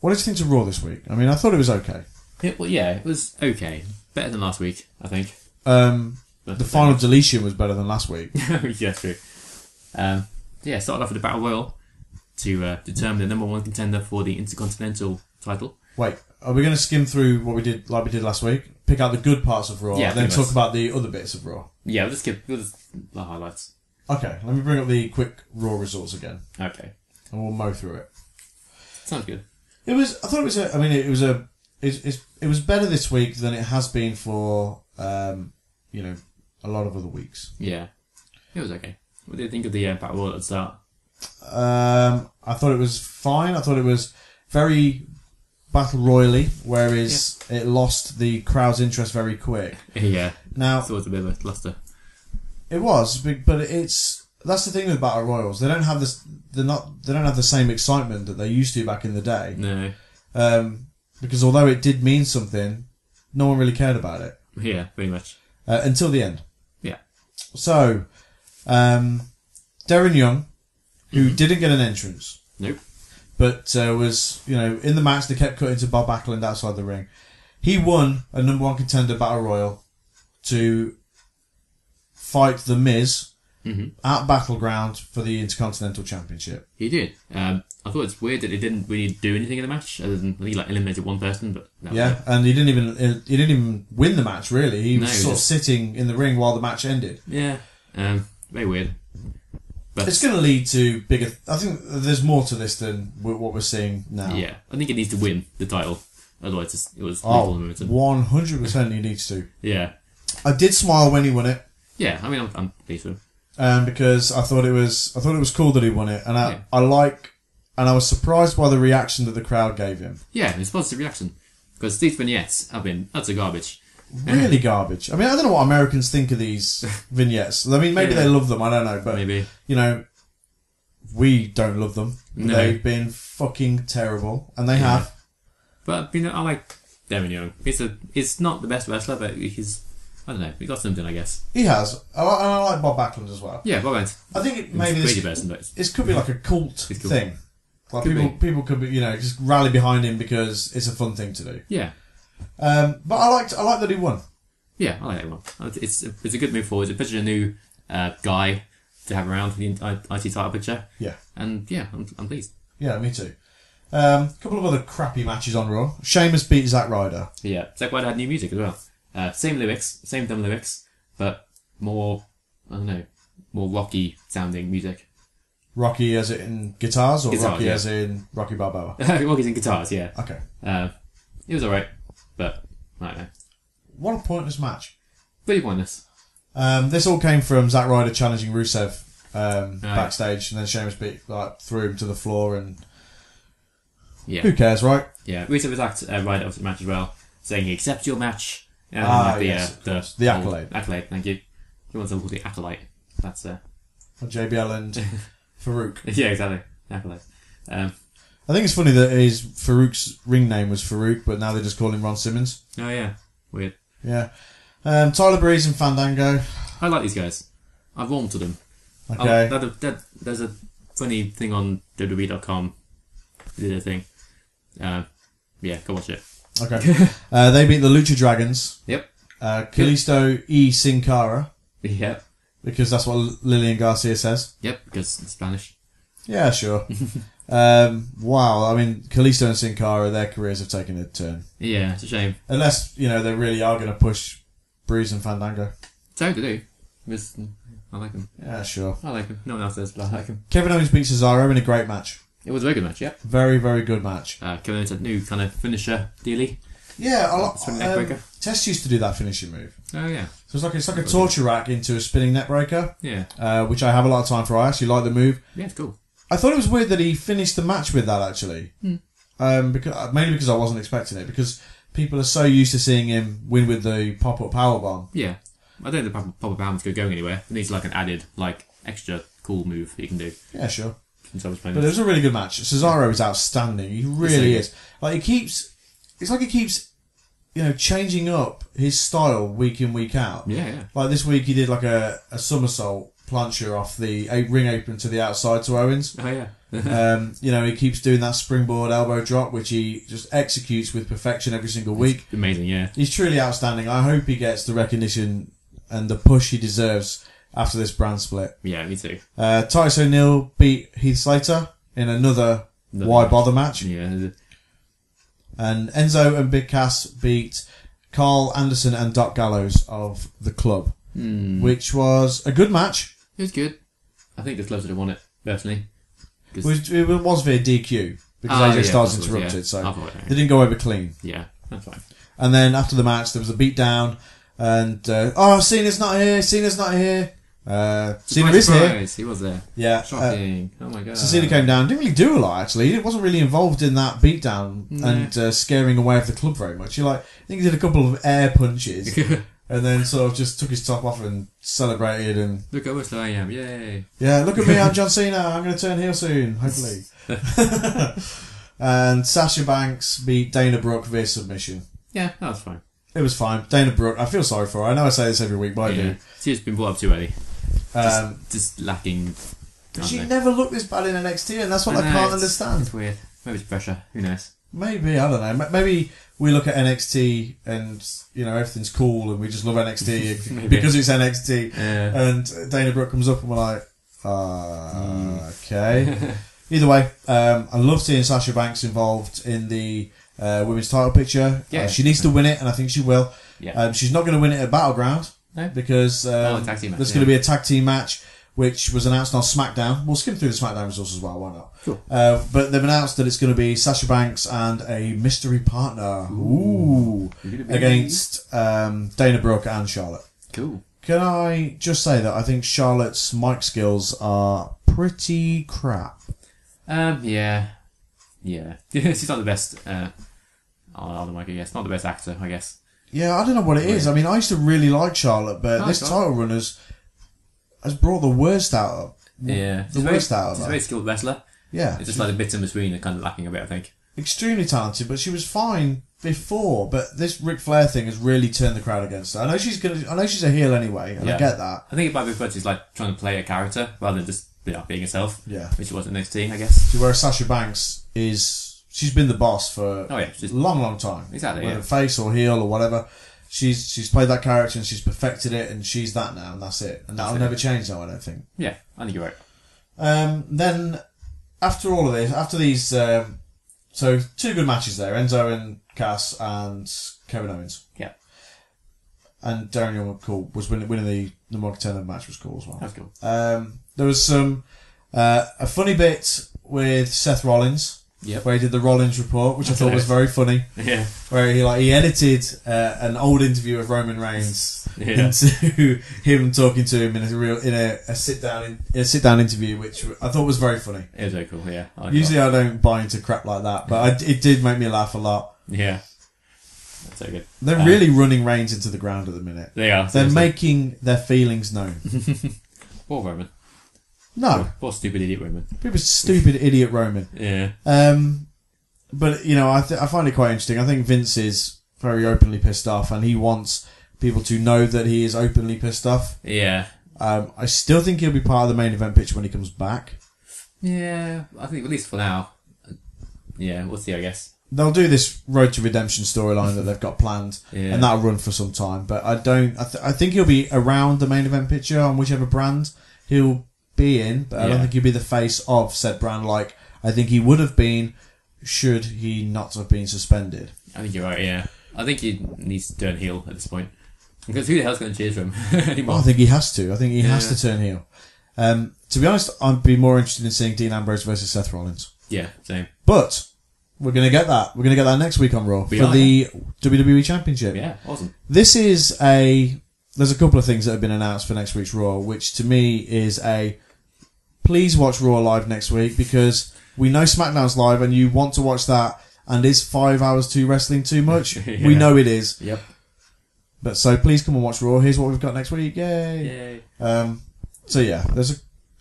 what did you think of Raw this week? I mean, I thought it was okay. It, well, yeah, it was okay. Better than last week, I think. Um, the Final Deletion was better than last week. Yeah, true. Um, yeah, started off with a battle royal to uh, determine the number one contender for the Intercontinental title. Wait, are we going to skim through what we did, like we did last week? Pick out the good parts of Raw, yeah, and then talk about the other bits of Raw. Yeah, we'll just give we'll just, the highlights. Okay, let me bring up the quick Raw results again. Okay, and we'll mow through it. Sounds good. It was. I thought it was. A, I mean, it was a. It's, it's, it was better this week than it has been for, um, you know, a lot of other weeks. Yeah, it was okay. What do you think of the uh, battle royal at the start? Um, I thought it was fine. I thought it was very battle royally, whereas yeah. it lost the crowd's interest very quick. Yeah. Now, so it was a bit of a luster. It was, but it's that's the thing with battle royals. They don't have this. They're not. They don't have the same excitement that they used to back in the day. No. Um, because although it did mean something, no one really cared about it. Yeah, pretty much. Uh, until the end. Yeah. So. Um, Darren Young, who mm-hmm. didn't get an entrance, nope, but uh, was you know in the match. They kept cutting to Bob Backlund outside the ring. He won a number one contender battle royal to fight The Miz mm-hmm. at Battleground for the Intercontinental Championship. He did. Um, I thought it's weird that they didn't really do anything in the match other than he like eliminated one person, but that yeah, was it. And he didn't even he didn't even win the match really. He was no, sort of sitting in the ring while the match ended. Yeah. Um, Very weird. But it's going to lead to bigger... Th- I think there's more to this than w- what we're seeing now. Yeah, I think it needs to win the title. Otherwise, it's, it was... Oh, one hundred percent he needs to. Yeah. I did smile when he won it. Yeah, I mean, I'm, I'm pleased with him. Um, because I thought it was I thought it was cool that he won it. And I, yeah. I like... And I was surprised by the reaction that the crowd gave him. Yeah, it's a positive reaction. Because these vignettes have been utter garbage. Really garbage. I mean, I don't know what Americans think of these vignettes. I mean, maybe yeah. they love them. I don't know, but maybe. You know, we don't love them. No. They've been fucking terrible, and they yeah. have. But you know, I like Darren Young. He's a. He's not the best wrestler, but he's. I don't know. He got something, I guess. He has. I, I like Bob Backlund as well. Yeah, Bob Backlund. I think it, maybe this. Person, but it's, it could be like a cult cool. thing. Like could people, be. people could be, you know, just rally behind him because it's a fun thing to do. Yeah. Um, but I liked I liked that he won. Yeah, I like that he won. It's it's a good move forward. It's a picture of a new uh, guy to have around for the I T title picture. Yeah, and yeah, I'm, I'm pleased. Yeah, me too. Um, a couple of other crappy matches on Raw. Sheamus beat Zack Ryder. Yeah, Zack Ryder had new music as well. Uh, same lyrics, same dumb lyrics, but more I don't know, more rocky sounding music. Rocky as in guitars, or guitars, rocky yeah. as in Rocky Balboa. Rocky's in guitars, yeah. Okay. Uh, it was all right. But, I don't know. What a pointless match. Pretty pointless. Um, this all came from Zack Ryder challenging Rusev um, oh, backstage, yeah. and then Sheamus beat, like, threw him to the floor, and yeah. who cares, right? Yeah, Rusev attacked uh, Ryder after the match as well, saying he accepts your match. And ah, the, yes, uh, the, the accolade. Accolade, thank you. He wants to call the accolade. That's uh, J B L and Farouk. Yeah, exactly. Accolade. Um, I think it's funny that his Farouk's ring name was Farouk, but now they just call him Ron Simmons. Oh, yeah. Weird. Yeah. Um, Tyler Breeze and Fandango. I like these guys. I've warmed to them. Okay. That, that, that, there's a funny thing on W W E dot com. They did a thing. Uh, yeah, go watch it. Okay. uh, they beat the Lucha Dragons. Yep. Uh, Kalisto E. Sin Cara. Yep. Because that's what Lillian Garcia says. Yep, because it's Spanish. Yeah, sure. Um, wow, I mean, Kalisto and Sin Cara, their careers have taken a turn. Yeah, it's a shame. Unless, you know, they really are going to push Breeze and Fandango. So they do. It's, I like him. Yeah, sure. I like him. No one else does, but I like him. Kevin Owens beat Cesaro in a great match. It was a very good match, yeah. Very, very good match. Uh, Kevin Owens had a new kind of finisher dealy. Yeah, a lot. Um, Tess used to do that finishing move. Oh, yeah. So it's like it's like a torture rack into a spinning net breaker. Yeah. Uh, which I have a lot of time for. I actually like the move. Yeah, it's cool. I thought it was weird that he finished the match with that, actually. Hmm. Um, because mainly because I wasn't expecting it, because people are so used to seeing him win with the pop-up powerbomb. Yeah. I don't think the pop-up powerbomb's going anywhere. It needs like an added, like, extra cool move you can do. Yeah, sure. Since I was playing but this. It was a really good match. Cesaro is outstanding. He really is. Like, he keeps... It's like he keeps, you know, changing up his style week in, week out. Yeah, yeah. Like this week he did like a, a somersault plancher off the a, ring apron to the outside to Owens. Oh, yeah. um, you know, he keeps doing that springboard elbow drop, which he just executes with perfection every single week. It's amazing, yeah. He's truly outstanding. I hope he gets the recognition and the push he deserves after this brand split. Yeah, me too. Uh, Titus O'Neil beat Heath Slater in another, another why match. bother match. Yeah, and Enzo and Big Cass beat Carl Anderson and Doc Gallows of The Club, mm. which was a good match. It was good. I think the Club should have won it, personally. It was, it was via D Q, because oh, A J yeah, Styles interrupted, yeah. so oh, they didn't go over clean. Yeah, that's fine. And then after the match, there was a beatdown, and, uh, oh, Cena's not here, Cena's not here. Uh, Cena is here. He was there. Yeah. Shocking. Uh, oh my god. So Cena came down. Didn't really do a lot, actually. He wasn't really involved in that beatdown no. and uh, scaring away of the club very much. He like, I think he did a couple of air punches and then sort of just took his top off and celebrated and look how much I am. Yay. Yeah. Look at me. I'm John Cena. I'm going to turn heel soon, hopefully. And Sasha Banks beat Dana Brooke via submission. Yeah, that was fine. It was fine. Dana Brooke. I feel sorry for her. I know I say this every week, but yeah. I do. She's been brought up too early. Just, um, just lacking. She know. never looked this bad in N X T, and that's what I, I know, can't it's, understand. It's weird. Maybe it's pressure. Who knows? Maybe I don't know. Maybe we look at N X T and you know everything's cool, and we just love N X T because it's N X T. Yeah. And Dana Brooke comes up, and we're like, uh, mm. okay. Either way, um, I love seeing Sasha Banks involved in the uh, women's title picture. Yeah, uh, she needs to win it, and I think she will. Yeah. Um, she's not going to win it at Battleground. No. Because um, oh, match, there's yeah. going to be a tag team match which was announced on SmackDown. We'll skim through the SmackDown results as well, why not? Sure. Uh, but they've announced that it's going to be Sasha Banks and a mystery partner Ooh. Ooh. against um, Dana Brooke and Charlotte. Cool. Can I just say that I think Charlotte's mic skills are pretty crap? Um, yeah. Yeah. She's not the best uh, on the mic, I guess. Not the best actor, I guess. Yeah, I don't know what it is. I mean, I used to really like Charlotte, but oh, this God. title run has, has brought the worst out of Yeah. The very, worst out of her. She's a very skilled wrestler. Yeah. It's just like a bit in between and kind of lacking a bit, I think. Extremely talented, but she was fine before, but this Ric Flair thing has really turned the crowd against her. I know she's gonna, I know she's a heel anyway, and yeah. I get that. I think it might be because she's like trying to play a character rather than just you know, being herself. Yeah. Which she was in N X T, I guess. Whereas Sasha Banks is... She's been the boss for oh, yeah. a long, long time. Exactly. Whether yeah. face or heel or whatever. She's she's played that character and she's perfected it and she's that now and that's it. And that'll that's never it. change now, I don't think. Yeah, I think you're right. Um, then, after all of this, after these... Um, so, two good matches there. Enzo and Cass and Kevin Owens. Yeah. And Darren Young cool, was winning, winning the number one contender match was cool as well. That's cool. Um, there was some... Uh, a funny bit with Seth Rollins... Yep. Where he did the Rollins report, which That's I thought hilarious. was very funny. Yeah. Where he like he edited uh, an old interview of Roman Reigns yeah. into him talking to him in a real in a, a sit down in, a sit down interview, which I thought was very funny. It was very cool. Yeah. I Usually I don't buy into crap like that, but I, it did make me laugh a lot. Yeah. That's so good. They're um, really running Reigns into the ground at the minute. They are. They're seriously. making their feelings known. Poor Roman. No. What stupid idiot Roman. People stupid idiot Roman. Yeah. Um, but, you know, I th- I find it quite interesting. I think Vince is very openly pissed off and he wants people to know that he is openly pissed off. Yeah. Um, I still think he'll be part of the main event picture when he comes back. Yeah, I think at least for now. Yeah, we'll see, I guess. They'll do this Road to Redemption storyline that they've got planned, yeah. and that'll run for some time. But I don't... I, th- I think he'll be around the main event picture on whichever brand. He'll... be in, but I yeah. don't think he'd be the face of said brand like I think he would have been should he not have been suspended. I think you're right, yeah. I think he needs to turn heel at this point. Because who the hell's going to cheer for him anymore? Well, I think he has to. I think he yeah. has to turn heel. Um, to be honest, I'd be more interested in seeing Dean Ambrose versus Seth Rollins. Yeah, same. But we're going to get that. We're going to get that next week on Raw we for the there. W W E Championship. Yeah, awesome. This is a... There's a couple of things that have been announced for next week's Raw, which to me is a... Please watch Raw live next week, because we know SmackDown's live and you want to watch that, and is five hours to wrestling too much? yeah. We know it is. Yep. But so please come and watch Raw. Here's what we've got next week. Yay. Yay. Um, so yeah, there's a,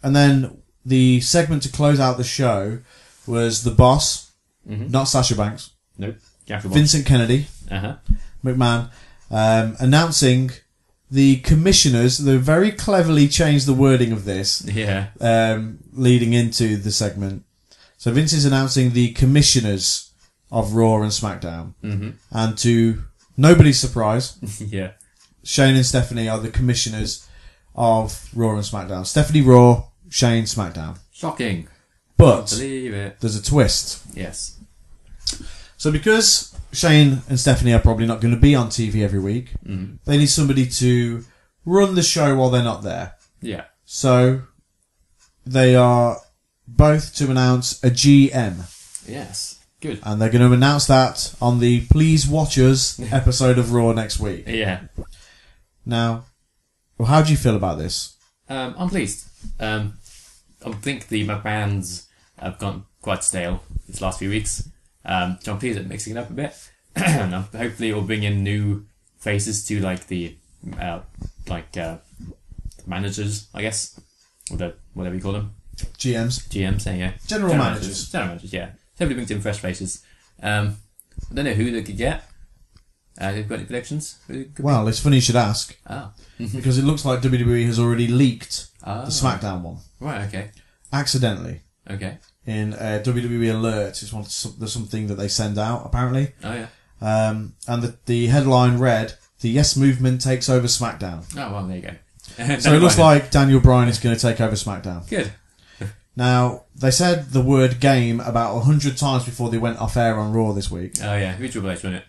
and then the segment to close out the show was The Boss, mm-hmm. not Sasha Banks. Nope. Jack the Boss. Vincent Kennedy. Uh-huh. McMahon, um, announcing the commissioners. They very cleverly changed the wording of this. Yeah. Um, leading into the segment. So Vince is announcing the commissioners of Raw and SmackDown. Mm-hmm. And to nobody's surprise, yeah, Shane and Stephanie are the commissioners of Raw and SmackDown. Stephanie Raw, Shane SmackDown. Shocking. But believe it. There's a twist. Yes. So because Shane and Stephanie are probably not going to be on T V every week, mm-hmm. they need somebody to run the show while they're not there. Yeah. So they are both to announce a G M. Yes. Good. And they're going to announce that on the Please Watch Us episode of Raw next week. Yeah. Now, well, how do you feel about this? Um, I'm pleased. Um, I think the McMahons have gone quite stale these last few weeks. Um, John P is mixing it up a bit. And hopefully it will bring in new faces to like the uh, like uh, managers, I guess. Or the, whatever you call them. G Ms. G Ms, yeah. yeah. General, General managers. managers. General managers, yeah. Hopefully brings in fresh faces. Um, I don't know who they could get. Uh, they've got any predictions? Well, be? It's funny you should ask. Oh. Because it looks like W W E has already leaked oh. the SmackDown one. Right, okay. Accidentally. Okay. In a W W E alert, it's one, there's something that they send out, apparently. Oh, yeah. Um, and the, the headline read, The Yes Movement Takes Over SmackDown. Oh, well, there you go. So it looks like Daniel Bryan is going to take over SmackDown. Good. Now, they said the word game about a hundred times before they went off air on Raw this week. Oh, yeah. It was Triple H, wasn't it?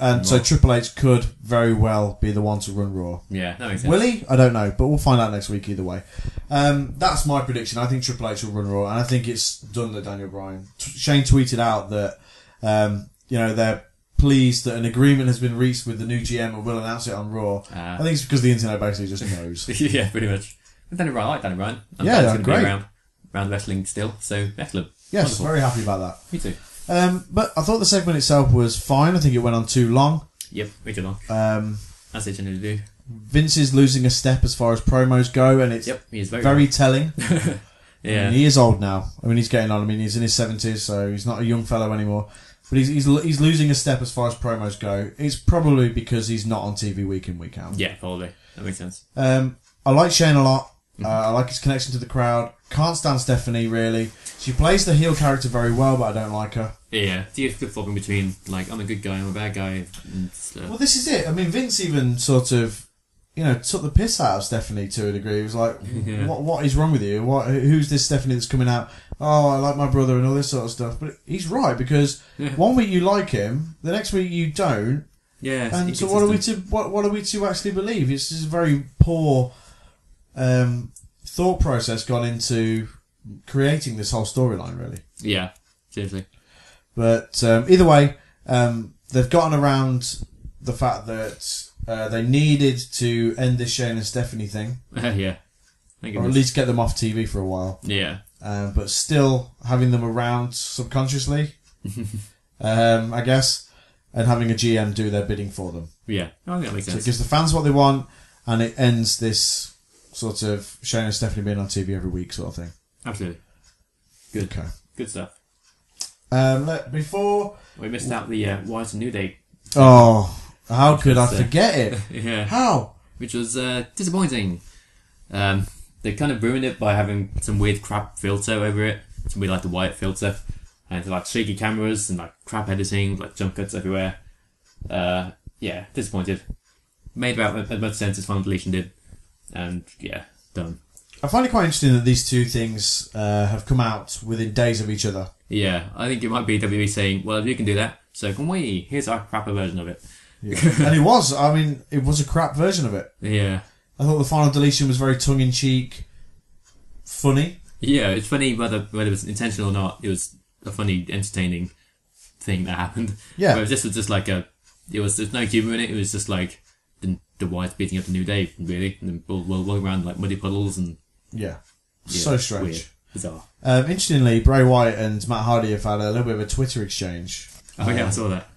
And Raw. So Triple H could very well be the one to run Raw. Yeah, that makes sense. Will he? I don't know, but we'll find out next week either way. Um, that's my prediction. I think Triple H will run Raw, and I think it's done that Daniel Bryan. T- Shane tweeted out that, um, you know, they're pleased that an agreement has been reached with the new G M and will announce it on Raw. Uh, I think it's because the internet basically just knows. Yeah, pretty much. But Daniel Bryan, I like Daniel Bryan. I'm yeah, they're great. Around. Round wrestling still, so excellent. Yes, wonderful. Very happy about that. Me too. Um, but I thought the segment itself was fine. I think it went on too long. Yep, way too long. Um, That's it you need to do. Vince is losing a step as far as promos go, and it's yep, he is very, very telling. Yeah, I mean, he is old now. I mean, he's getting on. I mean, he's in his seventies, so he's not a young fellow anymore. But he's he's he's losing a step as far as promos go. It's probably because he's not on T V week in, week out. Yeah, probably. That makes sense. Um, I like Shane a lot. Mm-hmm. Uh, I like his connection to the crowd. Can't stand Stephanie, really. She plays the heel character very well, but I don't like her. Yeah, she is flip-flopping between, like, I'm a good guy, I'm a bad guy. And well, this is it. I mean, Vince even sort of, you know, took the piss out of Stephanie to a degree. He was like, yeah. what, what is wrong with you? What, who's this Stephanie that's coming out? Oh, I like my brother and all this sort of stuff. But he's right, because yeah. one week you like him, the next week you don't. Yeah. And so what are we to what, what are we to actually believe? It's just very poor... Um, thought process gone into creating this whole storyline, really. Yeah, seriously. But um, either way, um, they've gotten around the fact that uh, they needed to end this Shane and Stephanie thing. Yeah. Thank or at least get them off T V for a while. Yeah. Um, but still having them around subconsciously, um, I guess, and having a G M do their bidding for them. Yeah, I think that makes so sense. It gives the fans what they want, and it ends this... sort of Shane and Stephanie being on T V every week sort of thing. Absolutely. Good. Okay. Good stuff. Um, look, before... We missed w- out the uh, Wyatt and New Day. Oh, how could was, I uh, forget it? Yeah. How? Which was uh, disappointing. Um, they kind of ruined it by having some weird crap filter over it. Some weird, like, the Wyatt filter. And like shaky cameras and like crap editing, like jump cuts everywhere. Uh, yeah, disappointed. Made about as much sense as Final Deletion did. And yeah, done. I find it quite interesting that these two things uh, have come out within days of each other. Yeah, I think it might be W W E saying, well, if you can do that, so can we. Here's our proper version of it. Yeah. And it was. I mean, it was a crap version of it. Yeah. I thought the Final Deletion was very tongue-in-cheek, funny. Yeah, it's funny whether whether it was intentional or not. It was a funny, entertaining thing that happened. Yeah. Whereas this was just like a... It was, there's no humour in it. It was just like the, the Wyatts beating up the New Day, really. And then we'll, we'll walk around like muddy puddles and... Yeah. Yeah, so strange. Weird. Bizarre. Um, interestingly, Bray Wyatt and Matt Hardy have had a little bit of a Twitter exchange. Oh, um, yeah, I saw that.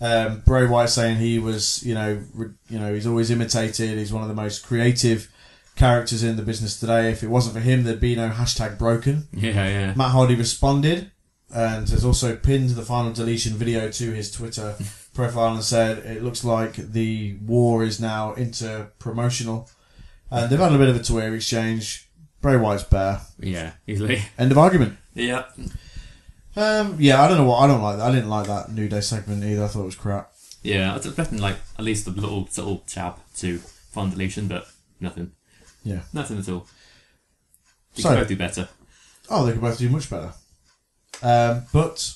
Um, Bray Wyatt saying he was, you know, re- you know, he's always imitated. He's one of the most creative characters in the business today. If it wasn't for him, there'd be no hashtag broken. Yeah, yeah. Matt Hardy responded and has also pinned the Final Deletion video to his Twitter profile and said, it looks like the war is now inter-promotional. And they've had a bit of a Twitter exchange. Bray Wyatt's bare. Yeah, easily. End of argument. Yeah. Um, yeah, I don't know what I don't like. That. I didn't like that New Day segment either. I thought it was crap. Yeah, I was expecting like at least a little little jab to Final Deletion, but nothing. Yeah, nothing at all. They so, could both do better. Oh, they could both do much better. Um, but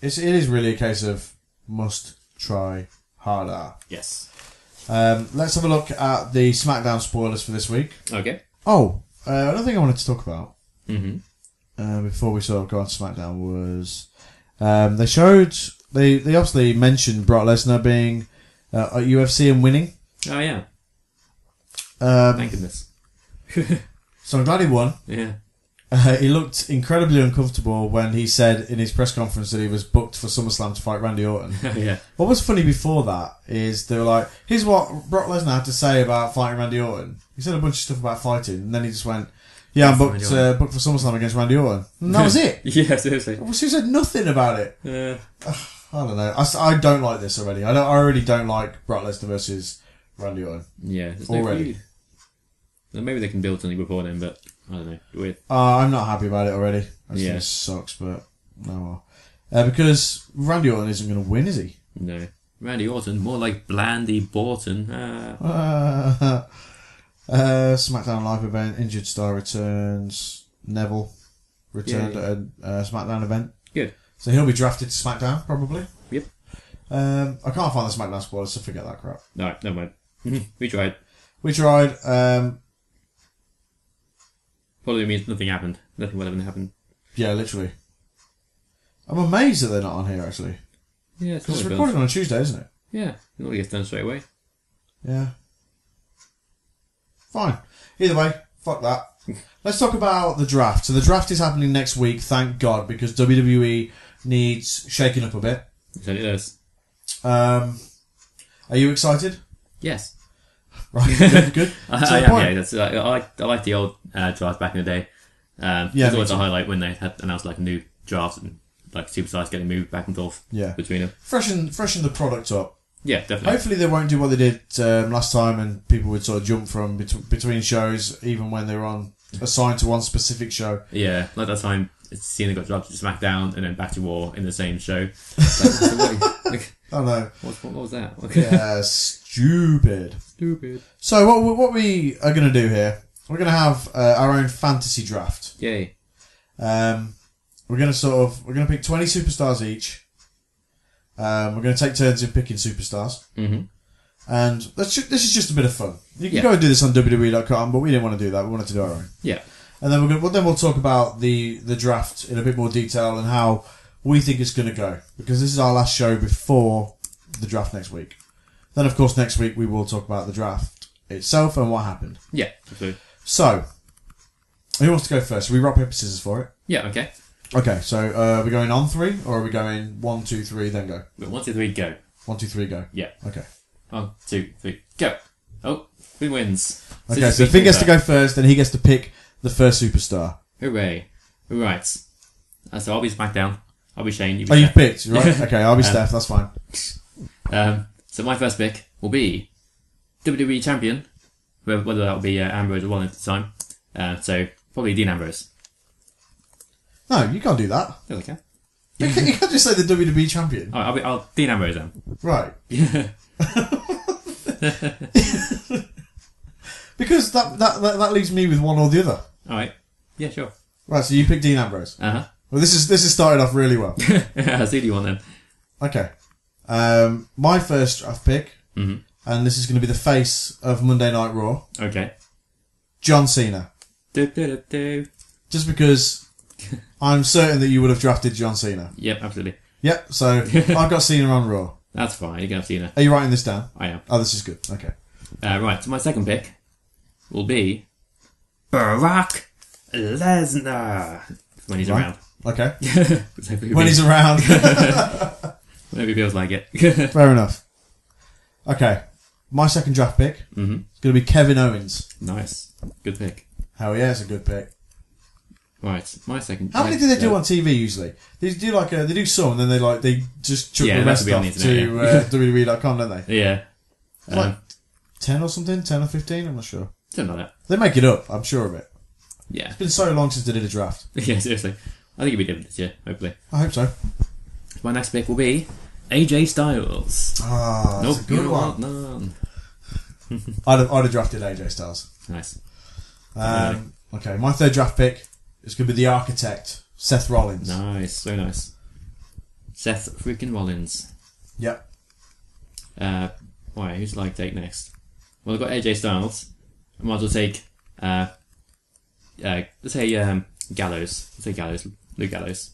it's it is really a case of must try harder. Yes. Um, let's have a look at the SmackDown spoilers for this week. Okay. Oh. Uh, another thing I wanted to talk about mm-hmm. uh, before we sort of go on to SmackDown was um, they showed they they obviously mentioned Brock Lesnar being uh, at U F C and winning. Oh yeah, um, thank goodness. So I'm glad he won. Yeah, uh, he looked incredibly uncomfortable when he said in his press conference that he was booked for SummerSlam to fight Randy Orton. Yeah. What was funny before that is they were like, "Here's what Brock Lesnar had to say about fighting Randy Orton." He said a bunch of stuff about fighting, and then he just went, yeah, I'm booked, uh, booked for SummerSlam against Randy Orton. And that was it. Yeah, seriously. Well, she said nothing about it. Yeah. Ugh, I don't know. I, I don't like this already. I, don't, I already don't like Brock Lesnar versus Randy Orton. Yeah. Already. No well, maybe they can build something before then, but I don't know. Weird. Uh, I'm not happy about it already. I just yeah. think it sucks, but no more. Uh, because Randy Orton isn't going to win, is he? No. Randy Orton, more like Blandy Borton. Ah. Uh. Uh, Uh, SmackDown Live event, Injured Star returns, Neville returned yeah, yeah. at a uh, SmackDown event. Good. So he'll be drafted to SmackDown, probably. Yep. Um, I can't find the SmackDown spoilers, so forget that crap. No, never mind. We tried. We tried. Um, probably means nothing happened. Nothing would have happened. Yeah, literally. I'm amazed that they're not on here, actually. Yeah, it's, it's recorded built on a Tuesday, isn't it? Yeah. It all gets done straight away. Yeah. Fine. Either way, fuck that. Let's talk about the draft. So the draft is happening next week, thank God, because W W E needs shaking up a bit. So it does. Um, are you excited? Yes. Right, good. good. I, I, yeah, that's, I, like, I like the old uh, draft back in the day. Um, yeah, it was always a highlight when they had announced like new drafts and like superstars getting moved back and forth yeah. between them. Freshen, freshen the product up. Yeah, definitely. Hopefully they won't do what they did um, last time and people would sort of jump from bet- between shows even when they were on assigned to one specific show. Yeah, like that time Cena got dropped to SmackDown and then back to Raw in the same show. Like, I know. What, what was that? Yeah, stupid. Stupid. So what, what we are going to do here, we're going to have uh, our own fantasy draft. Yay. Um, we're going to sort of, we're going to pick twenty superstars each. Um, we're going to take turns in picking superstars. Mm-hmm. And let's ju- this is just a bit of fun. You can yeah. go and do this on W W E dot com, but we didn't want to do that. We wanted to do our own. Yeah. And then, we're gonna, well, then we'll talk about the, the draft in a bit more detail and how we think it's going to go. Because this is our last show before the draft next week. Then, of course, next week we will talk about the draft itself and what happened. Yeah, absolutely. So, who wants to go first? Should we rock, paper, scissors for it? Yeah, okay. Okay, so uh, are we going on three, or are we going one, two, three, then go? One, two, three, go. One, two, three, go. Yeah. Okay. One, two, three, go. Oh, who wins? Okay, so, so if he gets to go first, then he gets to pick the first superstar. Hooray. Right. So I'll be SmackDown. I'll be Shane. You be oh, Steph. You've picked, right? Okay, I'll be um, Steph, that's fine. Um, so my first pick will be W W E Champion, whether that will be uh, Ambrose or Rollins at the time. Uh, so probably Dean Ambrose. No, you can't do that. Yes, I can. You can't, you can't just say the W W E Champion. All right, I'll, be, I'll Dean Ambrose then. Right. Yeah. Because that, that that that leaves me with one or the other. All right. Yeah, sure. Right, so you pick Dean Ambrose. Uh huh. Well, this is this has started off really well. I'll see you one then. Okay. Um, my first draft pick, mm-hmm. and this is going to be the face of Monday Night Raw. Okay. John Cena. Do, do, do, do. Just because I'm certain that you would have drafted John Cena. Yep, absolutely. Yep, so I've got Cena on Raw. That's fine, you're going to have Cena. Are you writing this down? I am. Oh, this is good. Okay. Uh, right, so my second pick will be Brock Lesnar. When he's right. around. Okay. When he's around. Whenever he feels like it. Fair enough. Okay. My second draft pick mm-hmm. is going to be Kevin Owens. Nice. Good pick. Hell yeah, it's a good pick. Right, my second. How many do they do uh, on T V usually? They do like a, they do some, and then they like they just chuck yeah, the rest off internet, to yeah. uh, W W E dot com, don't they? Yeah, um, like ten or something, ten or fifteen. I'm not sure. Something like that. They make it up. I'm sure of it. Yeah, it's been so long since they did a draft. Yeah, seriously. I think it'll be different this year. Hopefully. I hope so. My next pick will be A J Styles. Ah, oh, nope, that's a good one. None. I'd have, I'd have drafted A J Styles. Nice. Um, okay, my third draft pick. It's going to be the architect, Seth Rollins. Nice, so nice. Seth freaking Rollins. Yep. Uh, why? Who's like take next? Well, I've got A J Styles. I might as well take, uh, uh, let's say um, Gallows. Let's say Gallows. Luke Gallows.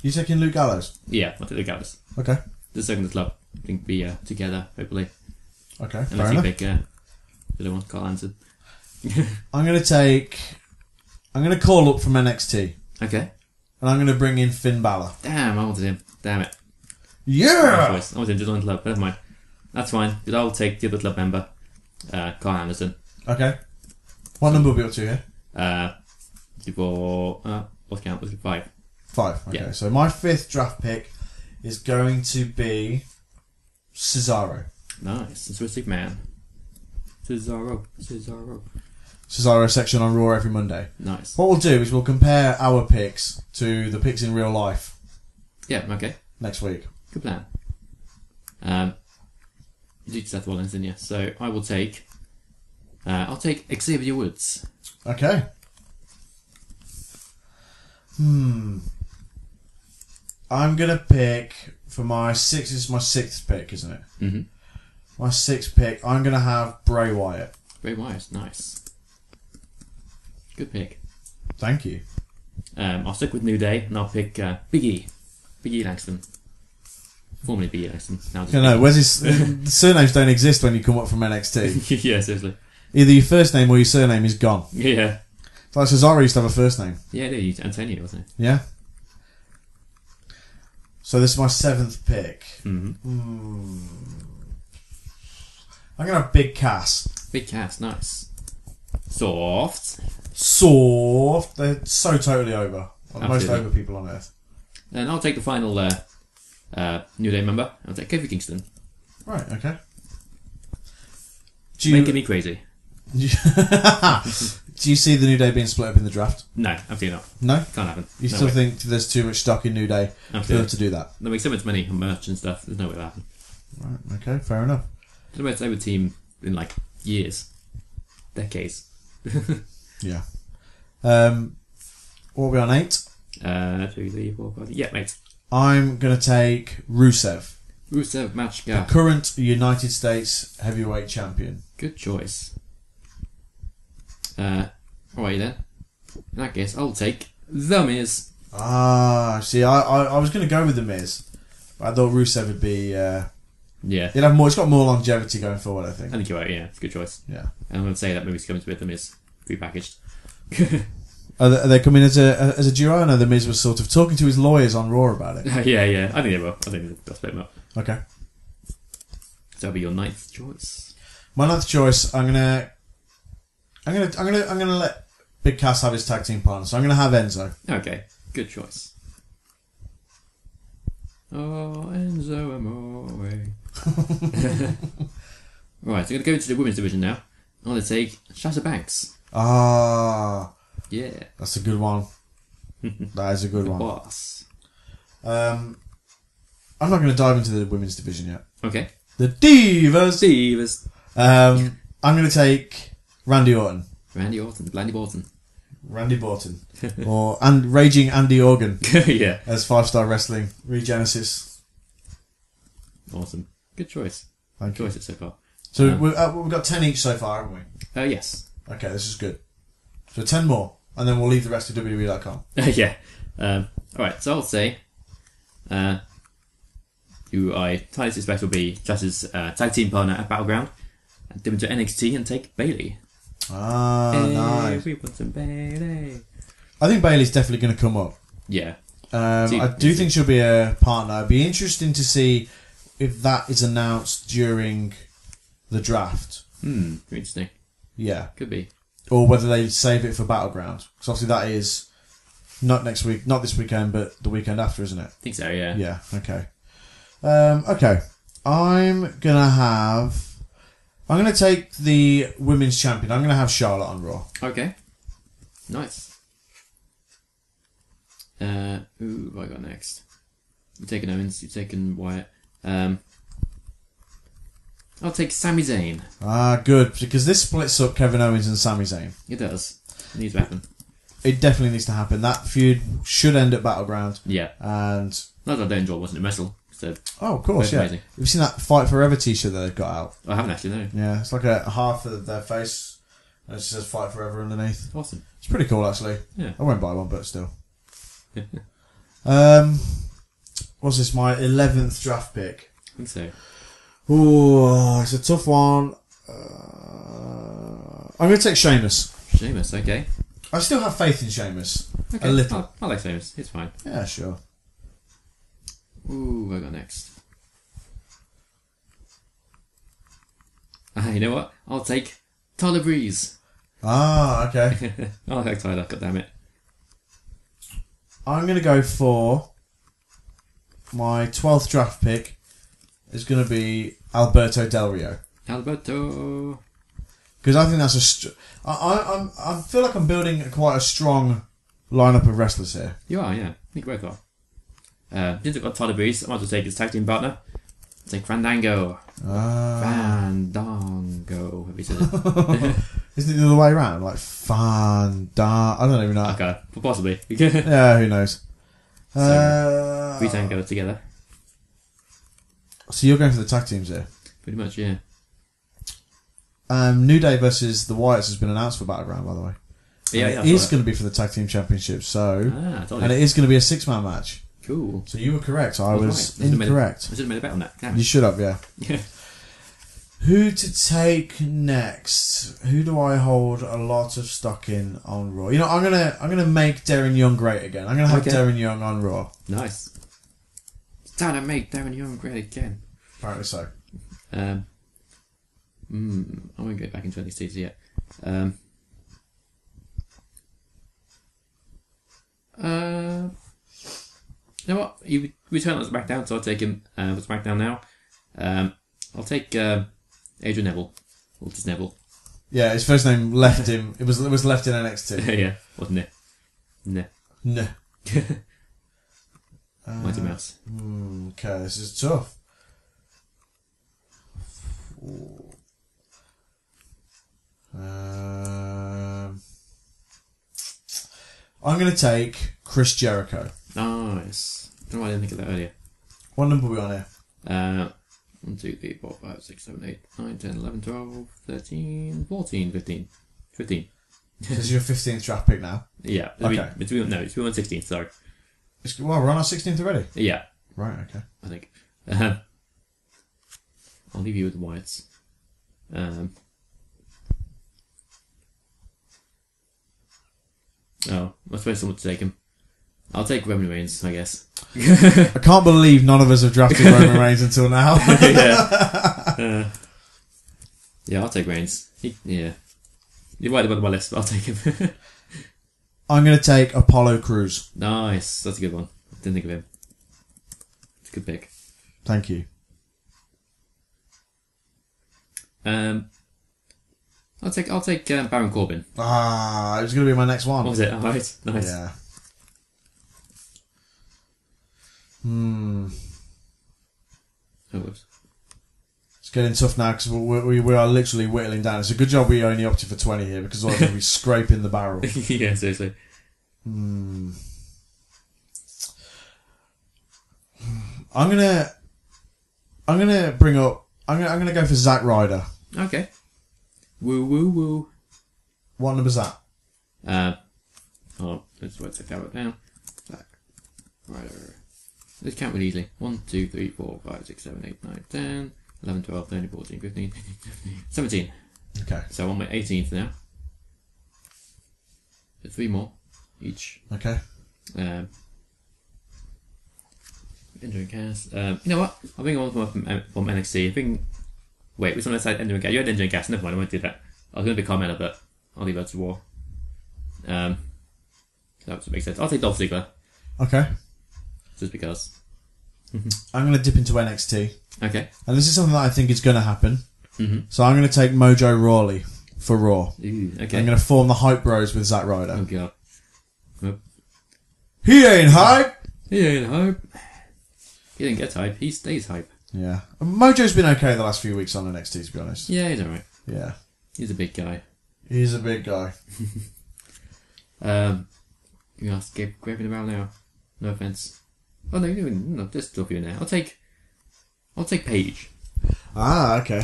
You taking Luke Gallows? Yeah, I'll take Luke Gallows. Okay. The second that's love. I think be uh, together, hopefully. Okay, and fair enough. Pick, uh, the other one, Carl Anderson. I'm going to take... I'm going to call up from N X T. Okay. And I'm going to bring in Finn Balor. Damn, I wanted him. Damn it. Yeah! I wanted him, just wanted love, but never mind. That's fine, because I'll take the other club member, uh, Carl Anderson. Okay. What so, number will be up to here? Uh, four, uh, what count? Was it five? Five, okay. Yeah. So my fifth draft pick is going to be Cesaro. Nice. The Swiss man. Cesaro. Cesaro. Cesaro section on Raw every Monday. Nice. What we'll do is we'll compare our picks to the picks in real life. Yeah, okay. Next week. Good plan. Um, you did Seth Rollins, didn't you? So I will take... Uh, I'll take Xavier Woods. Okay. Hmm. I'm going to pick for my sixth... This is my sixth pick, isn't it? Mm-hmm. My sixth pick, I'm going to have Bray Wyatt. Bray Wyatt, nice. Good pick. Thank you. Um, I'll stick with New Day and I'll pick uh, Big E. Big E Langston. Formerly Big E Langston. Now just I know, where's his, uh, surnames don't exist when you come up from N X T. Yeah, seriously. Either your first name or your surname is gone. Yeah. It's like Cesaro used to have a first name. Yeah, he used Antonio, wasn't he? Yeah. So this is my seventh pick. Mm-hmm. Mm. I'm going to have Big Cass. Big Cass, nice. Soft. Soft. They're so totally over. Absolutely. Most over people on earth. And I'll take the final uh, uh, New Day member. I'll take Kofi Kingston. Right, okay. Do you... Making me crazy. Do you see the New Day being split up in the draft? No, absolutely not. No? Can't happen. You no still way. Think there's too much stock in New Day absolutely. For them to do that? They make so much money on merch and stuff. There's no way it'll happen. Right, okay, fair enough. I don't know if they were a team in like years. Decades. Yeah. Um, what are we on, eight? Uh, two, three, four, five. Yeah, mate. I'm going to take Rusev. Rusev Machka. The current United States heavyweight champion. Good choice. Uh, alright then. In that case, I'll take The Miz. Ah, see, I, I, I was going to go with The Miz. But I thought Rusev would be... Uh, Yeah, it'll have more. It's got more longevity going forward, I think. I think you're right. Yeah, it's a good choice. Yeah, and I'm going to say that movie's coming to be The Miz repackaged. Are they, are they coming as a as a duo? I know The Miz was sort of talking to his lawyers on Raw about it. yeah, yeah. I think they will. I think they'll split them up. Okay. So that'll be your ninth choice. My ninth choice. I'm gonna, I'm gonna, I'm gonna, I'm gonna let Big Cass have his tag team partner. So I'm gonna have Enzo. Okay, good choice. Oh, Enzo Amore. Right, so I'm going to go into the women's division now. I'm going to take Sasha Banks. Ah, yeah, that's a good one. That is a good the one. Boss. Um, I'm not going to dive into the women's division yet. Okay. The divas, divas. Um, I'm going to take Randy Orton. Randy Orton, Randy Orton, Randy Orton, or and raging Andy Organ. Yeah, as Five Star Wrestling Regenesis. awesome. Good choice. Good choice it so far. So um, we've, uh, we've got ten each so far, haven't we? Uh, yes. Okay, this is good. So ten more, and then we'll leave the rest to W W E dot com. Yeah. Um, all right. So I'll say, uh, who I entirely suspect will be Jess's uh, tag team partner at Battleground, and dip into N X T and take Bayley. Ah, hey, nice. We want some Bayley. I think Bayley's definitely going to come up. Yeah. Um, so you, I do think she'll be a partner. It'd be interesting to see if that is announced during the draft. Hmm. Interesting. Yeah. Could be. Or whether they save it for Battleground. Because obviously that is not next week, not this weekend, but the weekend after, isn't it? I think so, yeah. Yeah, okay. Um, okay. I'm going to have... I'm going to take the women's champion. I'm going to have Charlotte on Raw. Okay. Nice. Uh, who have I got next? You've taken Owens, you've taken Wyatt. Um... I'll take Sami Zayn. Ah, good, because this splits up Kevin Owens and Sami Zayn. It does. It needs to happen. It definitely needs to happen. That feud should end at Battleground. Yeah. And not that I don't enjoy watching it wrestle. So oh, of course, yeah. Amazing. Have you seen that Fight Forever t-shirt that they've got out? I haven't actually, no. Yeah, it's like a half of their face, and it just says Fight Forever underneath. Awesome. It's pretty cool, actually. Yeah. I won't buy one, but still. um, what's this, my eleventh draft pick? I think so. Ooh, it's a tough one. Uh, I'm going to take Sheamus. Sheamus, okay. I still have faith in Sheamus. Okay. A little. I like Sheamus. It's fine. Yeah, sure. Ooh, what have I got next? Ah, you know what? I'll take Tyler Breeze. Ah, okay. I'll take Tyler, goddammit. I'm going to go for my twelfth draft pick. Is going to be Alberto Del Rio. Alberto, because I think that's a. Str I I I feel like I'm building a, quite a strong lineup of wrestlers here. You are, yeah. I think we both are. Uh, since I've got Tyler Breeze, I might as well take his tag team partner. I'll take Fandango. Ah. Fandango. Have you said it? Isn't it the other way around? Like Fandango. I don't even know. Okay, possibly. Yeah, who knows? So, uh, we don't go together. So you're going for the tag teams here? Pretty much, yeah. Um, New Day versus the Wyatts has been announced for Battleground, by the way. Yeah, yeah, it is going to be for the tag team championship, so... Ah, and it is going to be a six-man match. Cool. So you were correct. I was incorrect. I should have made a bet on that. You should have, yeah. Who to take next? Who do I hold a lot of stock in on Raw? You know, I'm gonna I'm gonna make Darren Young great again. I'm gonna have okay. Darren Young on Raw. Nice. Down and make Darren Young great again. Apparently so. Um, mm, I won't go back into any seats yet. Um, uh, you know what? You return on SmackDown, so I'll take him uh, for SmackDown now. Um, I'll take uh, Adrian Neville. Or just Neville. Yeah, his first name left him. It was it was left in N X T. Yeah, wasn't it? No. No. Mighty Mouse. Uh, okay, this is tough. Uh, I'm going to take Chris Jericho. Nice. I don't know why I didn't think of that earlier. What number are we on here? Uh, one, two, three, four, five, six, seven, eight, nine, ten, eleven, twelve, thirteen, fourteen, fifteen. fifteen. This is your fifteenth draft pick now? Yeah. Okay. It's, we, no, it's on sixteenth, sorry. It's, well, we're on our sixteenth already? Yeah. Right, okay. I think. Um, I'll leave you with the Wyatts. Um, oh, I suppose someone to take him. I'll take Roman Reigns, I guess. I can't believe none of us have drafted Roman Reigns until now. Yeah. Uh, yeah, I'll take Reigns. He, yeah. You're right at the bottom of my list, but I'll take him. I'm going to take Apollo Crews. Nice. That's a good one. I didn't think of him. It's a good pick. Thank you. Um, I'll take I'll take uh, Baron Corbin. Ah, it was going to be my next one. What was it? All right. Nice. Yeah. Hmm. Oh, whoops. It's getting tough now because we, we are literally whittling down. It's a good job we only opted for twenty here because otherwise we'd be scraping the barrel. Yeah, seriously. Hmm. I'm gonna. I'm I'm gonna bring up. I'm gonna. I'm gonna go for Zack Ryder. Okay. Woo woo woo. What number's that? Uh, oh, that's what I found now. Zack Ryder. Let's count really easily. one, two, three, four, five, six, seven, eight, nine, ten, eleven, twelve, thirteen, fourteen, fifteen, sixteen, seventeen. Okay. So on my eighteenth now. So three more each. Okay. Um. Ender and Cass. Um, you know what? I think I want one from, from N X T. I think. Wait, which one I said? Ender and Cass. You had Ender and Cass. Never mind. I won't do that. I was going to pick Carmella, but I'll leave that to War. Um, that makes sense. I'll take Dolph Ziggler. Okay. Just because. I'm going to dip into N X T. Okay. And this is something that I think is going to happen. Mm-hmm. So I'm going to take Mojo Rawley for Raw. Ooh, okay. I'm going to form the Hype Bros with Zack Ryder. Oh god. Nope. He ain't hype. He ain't hype. He didn't get hype. He stays hype. Yeah. Mojo's been okay the last few weeks on N X T, to be honest. Yeah, he's alright. Yeah. He's a big guy. He's a big guy. um, you know, skip grabbing around now. No offense. Oh no, no, no, just drop you in there. I'll take, I'll take Paige. Ah, okay.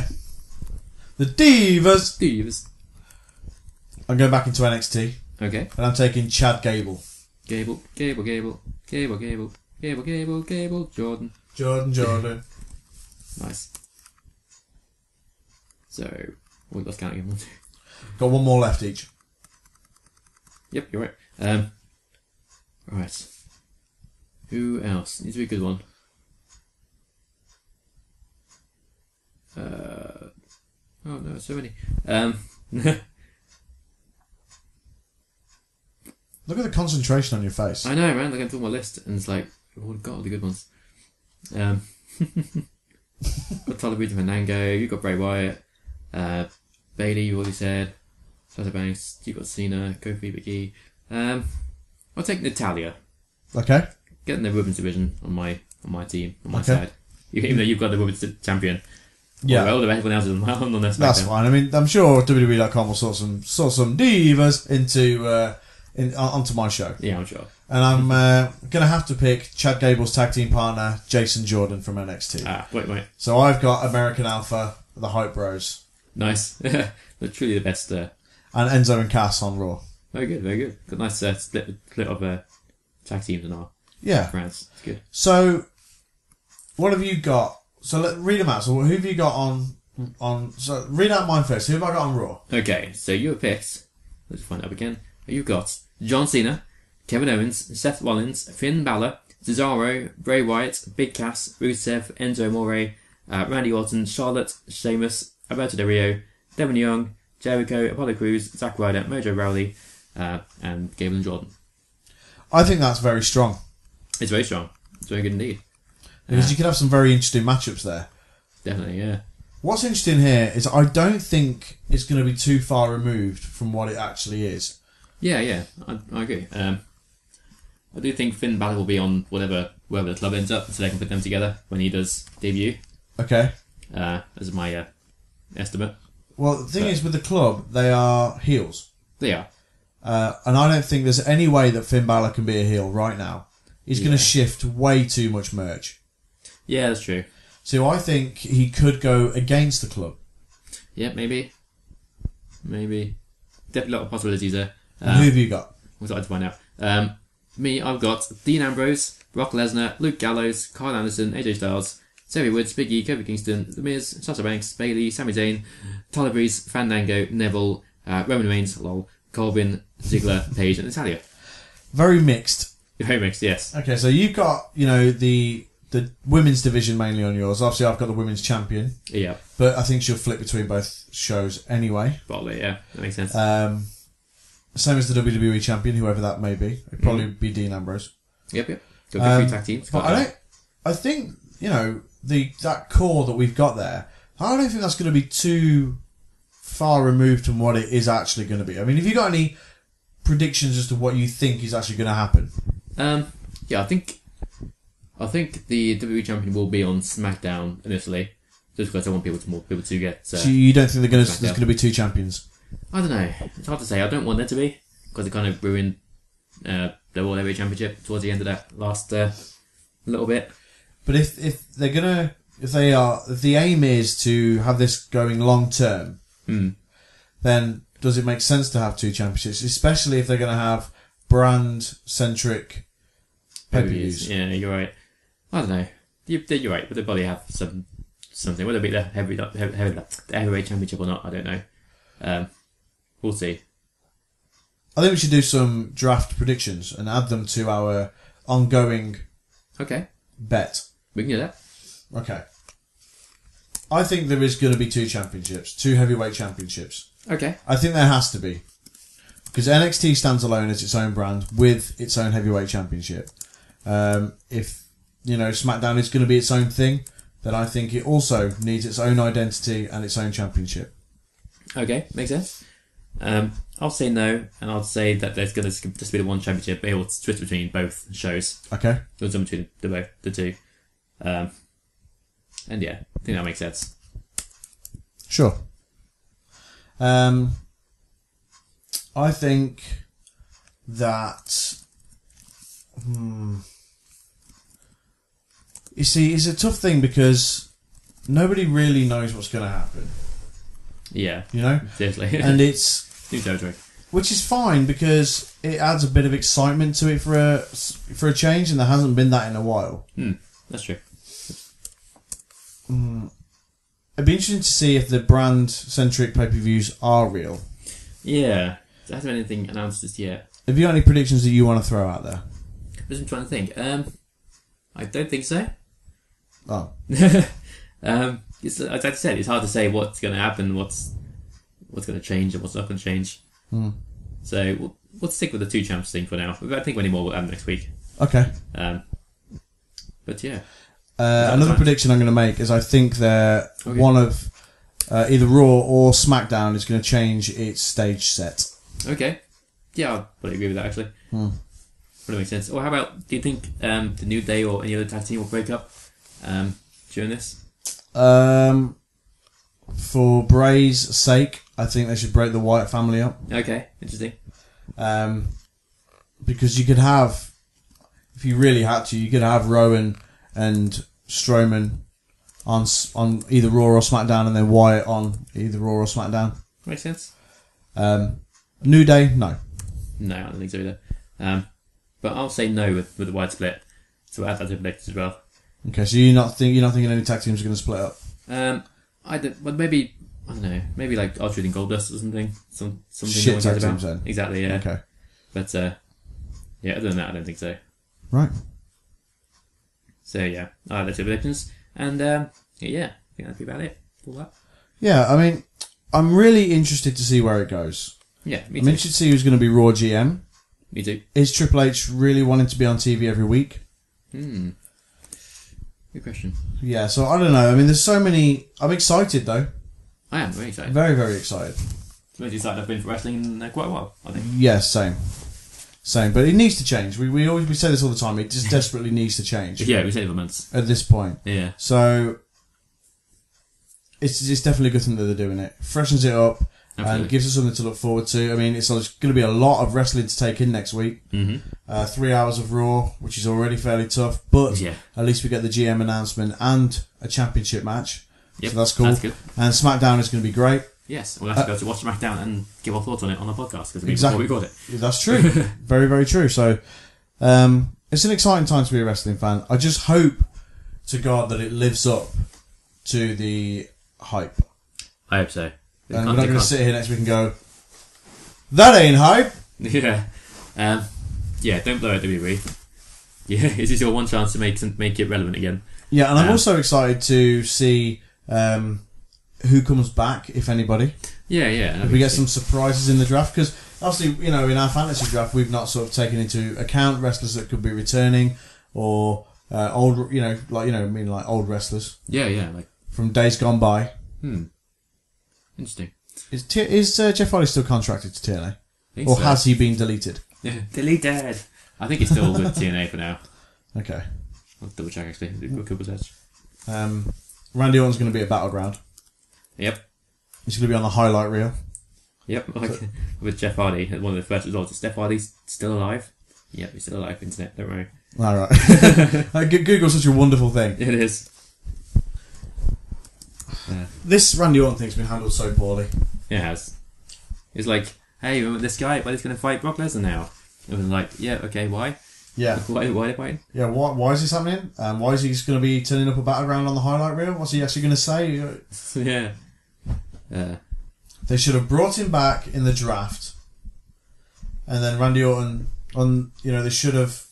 The Divas. Divas. I'm going back into N X T. Okay. And I'm taking Chad Gable. Gable, Gable, Gable, Gable, Gable, Gable, Gable, Gable, Jordan. Jordan, Jordan. Nice. So, we lost count again. Got one more left each. Yep, you're right. Um, right. Who else? Needs to be a good one. Uh, oh no, so many. Um, look at the concentration on your face. I know, man. Like, I'm through my list, and it's like, oh god, all the good ones. Um, got Tyler Breeze and Fandango. You got Bray Wyatt. Uh, Bailey, you already said. Sasha Banks. You got Cena. Kofi, Big E. Um, I'll take Natalia. Okay. Getting the women's division on my on my team on my okay. side, even though you've got the women's champion. Yeah, all the everyone else is on their spectrum. That's fine. I mean, I'm sure W W E dot com will sort some sort some divas into uh, in onto my show. Yeah, I'm sure. And I'm uh, gonna have to pick Chad Gable's tag team partner Jason Jordan from N X T. Ah, wait, wait. So I've got American Alpha, the Hype Bros. Nice, they're truly the best. Uh... And Enzo and Cass on Raw. Very good, very good. Got nice uh, split split of uh, tag teams and all. Yeah. France. It's good. So, what have you got? So, let, read them out. So, who have you got on... on? So, read out mine first. Who have I got on Raw? Okay, so you have picked... Let's find out again. You've got John Cena, Kevin Owens, Seth Rollins, Finn Balor, Cesaro, Bray Wyatt, Big Cass, Rusev, Enzo Amore, uh, Randy Orton, Charlotte, Sheamus, Alberto Del Rio, Darren Young, Jericho, Apollo Crews, Zack Ryder, Mojo Rawley, uh, and Gable and Jordan. I think that's very strong. It's very strong. It's very good indeed. Because yeah. you could have some very interesting matchups there. Definitely, yeah. What's interesting here is I don't think it's going to be too far removed from what it actually is. Yeah, yeah. I, I agree. Um, I do think Finn Balor will be on whatever wherever the club ends up, so they can put them together when he does debut. Okay. Uh, as my uh, estimate. Well, the thing but, is, with the club, they are heels. They are. Uh, and I don't think there's any way that Finn Balor can be a heel right now. He's yeah. going to shift way too much merch. Yeah, that's true. So I think he could go against the club. Yeah, maybe. Maybe. Definitely a lot of possibilities there. Um, who have you got? What's that to find out? Um, me, I've got Dean Ambrose, Brock Lesnar, Luke Gallows, Kyle Anderson, A J Styles, Terry Woods, Big E, Kofi Kingston, The Miz, Sasha Banks, Bailey, Sami Zayn, Tyler Breeze, Fandango, Neville, uh, Roman Reigns, lol, Corbin, Ziggler, Paige, and Natalia. Very mixed. Very mixed, yes. Okay, so you've got, you know, the the women's division mainly on yours. Obviously, I've got the women's champion. Yeah. But I think she'll flip between both shows anyway. Probably, yeah. That makes sense. Um, same as the W W E champion, whoever that may be. It'd probably mm. be Dean Ambrose. Yep, yep. Got the um, three tag teams. But I don't... I think, you know, the that core that we've got there, I don't think that's going to be too far removed from what it is actually going to be. I mean, have you got any predictions as to what you think is actually going to happen? Um, yeah, I think I think the W W E champion will be on SmackDown initially, just because I want people to more people to get. Uh, so you don't think they're going to there's going to be two champions? I don't know. It's hard to say. I don't want there to be because it kind of ruined uh, the World Heavyweight Championship towards the end of that last uh, little bit. But if if they're gonna if they are, if the aim is to have this going long term, mm. then does it make sense to have two championships, especially if they're going to have brand centric pay-per-views? Yeah, you're right. I don't know. You, you're right, but they'll probably have some something. Whether it be the heavy, heavy, heavy, heavyweight championship or not, I don't know. Um, we'll see. I think we should do some draft predictions and add them to our ongoing okay bet. We can do that. Okay. I think there is going to be two championships, two heavyweight championships. Okay. I think there has to be. Because N X T stands alone as its own brand with its own heavyweight championship. Um, if, you know, SmackDown is going to be its own thing, then I think it also needs its own identity and its own championship. Okay, makes sense. Um, I'll say no, and I'll say that there's going to just be the one championship, but it will switch between both shows. Okay. It'll switch between the, both, the two. Um, and yeah, I think that makes sense. Sure. Um, I think that... Hmm, you see, it's a tough thing because nobody really knows what's going to happen. Yeah. You know? Seriously. And it's... New territory. Which is fine because it adds a bit of excitement to it for a, for a change, and there hasn't been that in a while. Hmm. That's true. Mm. It'd be interesting to see if the brand-centric pay-per-views are real. Yeah. There hasn't been anything announced just yet. Have you got any predictions that you want to throw out there? I'm trying to think. Um, I don't think so. Oh. um, it's, as I said, it's hard to say what's going to happen, what's what's going to change, and what's not going to change. Mm. So we'll, we'll stick with the two champs thing for now. I think many more will happen next week. Okay. Um, but yeah. Uh, another prediction I'm going to make is I think that okay. one of uh, either Raw or SmackDown is going to change its stage set. Okay. Yeah, I'll probably agree with that actually. Mm. Probably makes sense. Or how about, do you think um, the New Day or any other tag team will break up um, during this? Um, for Bray's sake, I think they should break the Wyatt family up. Okay, interesting. Um, because you could have, if you really had to, you could have Rowan and Strowman on on either Raw or SmackDown, and then Wyatt on either Raw or SmackDown. Makes sense. Um, New Day, no. No, I don't think so either. Um, but I'll say no with, with the wide split. So we'll add that to predictions as well. Okay, so you're not think you're not thinking any tag teams are going to split up? Um, I don't, well maybe I don't know. Maybe like Archer and Goldust or something. Some something shit tag teams then. Exactly. Yeah. Okay. But uh, yeah, other than that, I don't think so. Right. So yeah, I have the two predictions, and um, yeah, I think that'd be about it. All that. Yeah, I mean, I'm really interested to see where it goes. Yeah, me too. I'm interested to see who's going to be Raw G M. Me too. Is Triple H really wanting to be on T V every week? Hmm. Good question. Yeah, so I don't know. I mean, there's so many. I'm excited though. I am very excited. Very, very excited. It's most excited I've been for wrestling in quite a while, I think. Yes, yeah, same. Same, but it needs to change. We we always we say this all the time. It just desperately needs to change. Yeah, we say it for months at this point. Yeah. So it's it's definitely a good thing that they're doing it. Freshens it up. Absolutely. And gives us something to look forward to. I mean, it's going to be a lot of wrestling to take in next week. Mm-hmm. uh, three hours of Raw, which is already fairly tough, but yeah. At least we get the G M announcement and a championship match. Yep. So that's cool. That's good. And SmackDown is going to be great. Yes, we'll have to uh, go to watch SmackDown and give our thoughts on it on our podcast because exactly. we got it. That's true. Very, very true. So um, it's an exciting time to be a wrestling fan. I just hope to God that it lives up to the hype. I hope so. And we're not going to sit here next week and go, that ain't hype. Yeah. Um, yeah, don't blow it, W W E. Yeah, this is your one chance to make make it relevant again. Yeah, and um, I'm also excited to see um, who comes back, if anybody. Yeah, yeah. If we get some surprises in the draft, because obviously, you know, in our fantasy draft, we've not sort of taken into account wrestlers that could be returning or uh, old, you know, like, you know, I mean, like old wrestlers. Yeah, yeah. Like from days gone by. Hmm. Interesting. Is, T- is uh, Jeff Hardy still contracted to T N A? Or so. Has he been deleted? Deleted! I think he's still with T N A for now. Okay. I'll double check actually. Um, Randy Orton's going to be at Battleground. Yep. He's going to be on the highlight reel. Yep. Like, so, with Jeff Hardy, one of the first results. Is Jeff Hardy still alive? Yep, he's still alive, internet, don't worry. Alright. Google's such a wonderful thing. It is. Yeah. This Randy Orton thing's been handled so poorly. It has. It's like, hey, remember this guy? Well, he's going to fight Brock Lesnar now. And we're like, yeah, okay, why? Yeah. Why? Why? why? Yeah. Why? Why is this happening? Um, why is he just going to be turning up a battleground on the highlight reel? What's he actually going to say? yeah. Uh, they should have brought him back in the draft, and then Randy Orton. On you know they should have,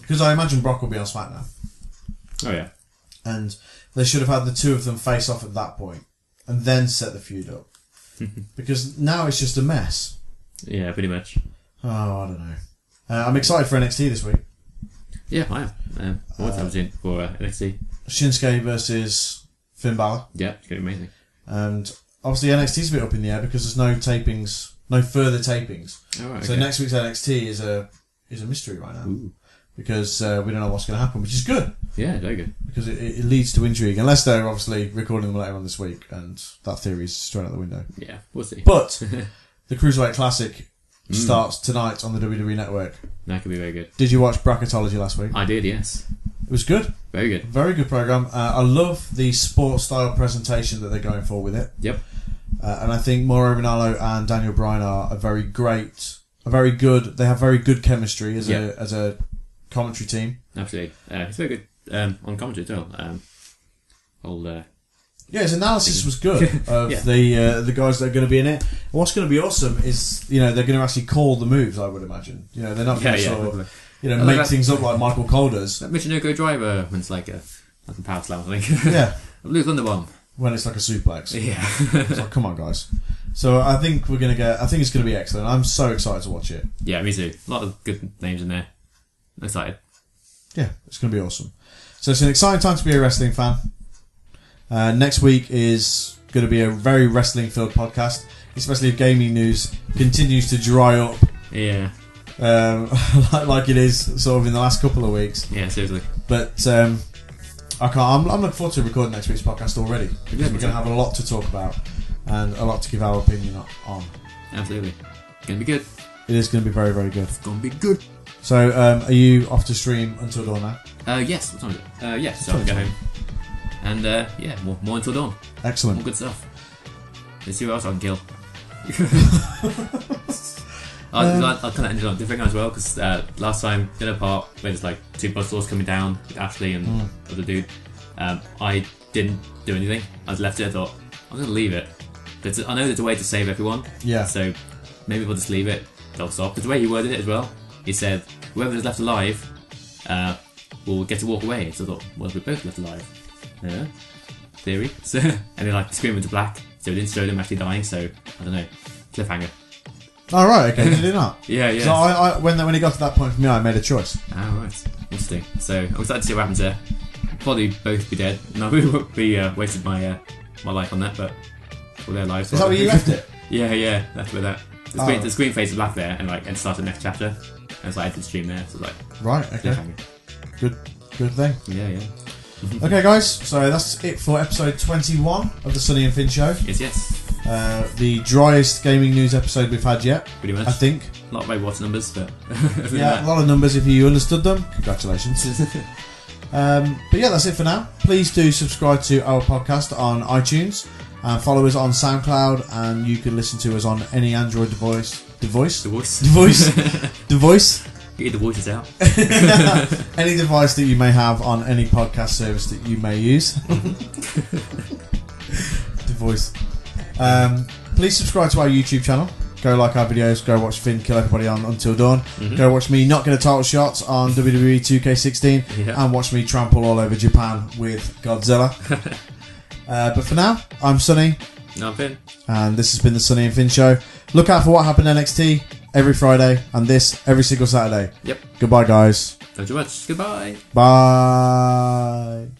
because I imagine Brock will be on SmackDown. Oh yeah. And they should have had the two of them face off at that point, and then set the feud up, because now it's just a mess. Yeah, pretty much. Oh, I don't know. Uh, I'm excited for N X T this week. Yeah, I am. Um, what's happening uh, for uh, N X T? Shinsuke versus Finn Balor. Yeah, it's going to be amazing. And obviously N X T's a bit up in the air because there's no tapings, no further tapings. Oh, right, so okay. Next week's N X T is a is a mystery right now. Ooh. Because uh, we don't know what's going to happen, which is good. Yeah, very good. Because it, it leads to intrigue, unless they're obviously recording them later on this week, and that theory's straight out the window. Yeah, we'll see. But the Cruiserweight Classic. Mm. Starts tonight on the W W E Network. That could be very good. Did you watch Bracketology last week? I did, yes. It was good. Very good. Very good programme. Uh, I love the sports style presentation that they're going for with it. Yep. Uh, and I think Mauro Ranallo and Daniel Bryan are a very great, a very good, they have very good chemistry as yep. a as a commentary team. Absolutely. Uh, it's very good um, on commentary as well. Um, old, uh, yeah, his analysis was good of yeah. the uh, the guys that are going to be in it. What's going to be awesome is, you know, they're going to actually call the moves, I would imagine. You know, they're not going to yeah, sort yeah, of, you know, and make like things up like Michael Cole does. That Michinoku driver when it's like a, like a power slam, I think. Yeah. A blue thunder bomb. When it's like a suplex. Yeah. It's like, come on, guys. So I think we're going to get, I think it's going to be excellent. I'm so excited to watch it. Yeah, me too. A lot of good names in there. I'm excited. Yeah, it's going to be awesome. So it's an exciting time to be a wrestling fan. Uh, next week is going to be a very wrestling-filled podcast, especially if gaming news continues to dry up. Yeah. Um, like it is sort of in the last couple of weeks. Yeah, seriously. But um, I can't. I'm, I'm looking forward to recording next week's podcast already, because yeah, we're going to have a lot to talk about and a lot to give our opinion on. Absolutely. It's going to be good. It is going to be very, very good. It's going to be good. So, um, are you off to stream Until Dawn now? Uh, yes. What time is it? Uh, yes, so I'll go home. And, uh, yeah, more, more Until Dawn. Excellent. More good stuff. Let's see what else I can kill. I'll, um, I'll, I'll kind of end it on a different guy as well, because uh, last time, dinner part, when it's like two bus doors coming down with Ashley and mm. other dude, um, I didn't do anything. I just left it. I thought, I'm going to leave it. There's a, I know there's a way to save everyone. Yeah. So maybe we'll just leave it. They'll stop. Because the way he worded it as well, he said, whoever's left alive uh, will get to walk away. So I thought, well, we're both left alive. Yeah. Theory. So, and then like scream into black, so it didn't show them actually dying. So I don't know. Cliffhanger. Oh right, okay. Did it not? Yeah, yeah. So I, I, when when it got to that point for me, I made a choice. Ah right, interesting. So I'm excited to see what happens there. Probably both be dead, and I would be uh, wasted my uh, my life on that, but all their lives. Is that where you left it? Yeah, yeah. That's where that the screen, oh. the screen fades to black there, and like and starts the next chapter. And so I ended the stream there. So like right, okay. Cliffhanger. Good, good thing. Yeah, yeah. Okay, guys, so that's it for episode twenty-one of the Sunny and Finn Show. Yes, yes. Uh, the driest gaming news episode we've had yet. Pretty much. I think. A lot of Ray Watts numbers, but... yeah, a lot of numbers if you understood them. Congratulations. um, but yeah, that's it for now. Please do subscribe to our podcast on iTunes and follow us on SoundCloud, and you can listen to us on any Android device. Device? Device. Device. Device. Get the voices out. Any device that you may have on any podcast service that you may use. Device. Um, please subscribe to our YouTube channel. Go like our videos. Go watch Finn kill everybody on Until Dawn. Mm-hmm. Go watch me not get a title shots on W W E two K sixteen. Yeah. And watch me trample all over Japan with Godzilla. uh, but for now, I'm Sunny. No, I'm Finn. And this has been the Sunny and Finn Show. Look out for What Happened N X T every Friday, and this every single Saturday. Yep. Goodbye, guys. Thank you much. Goodbye. Bye.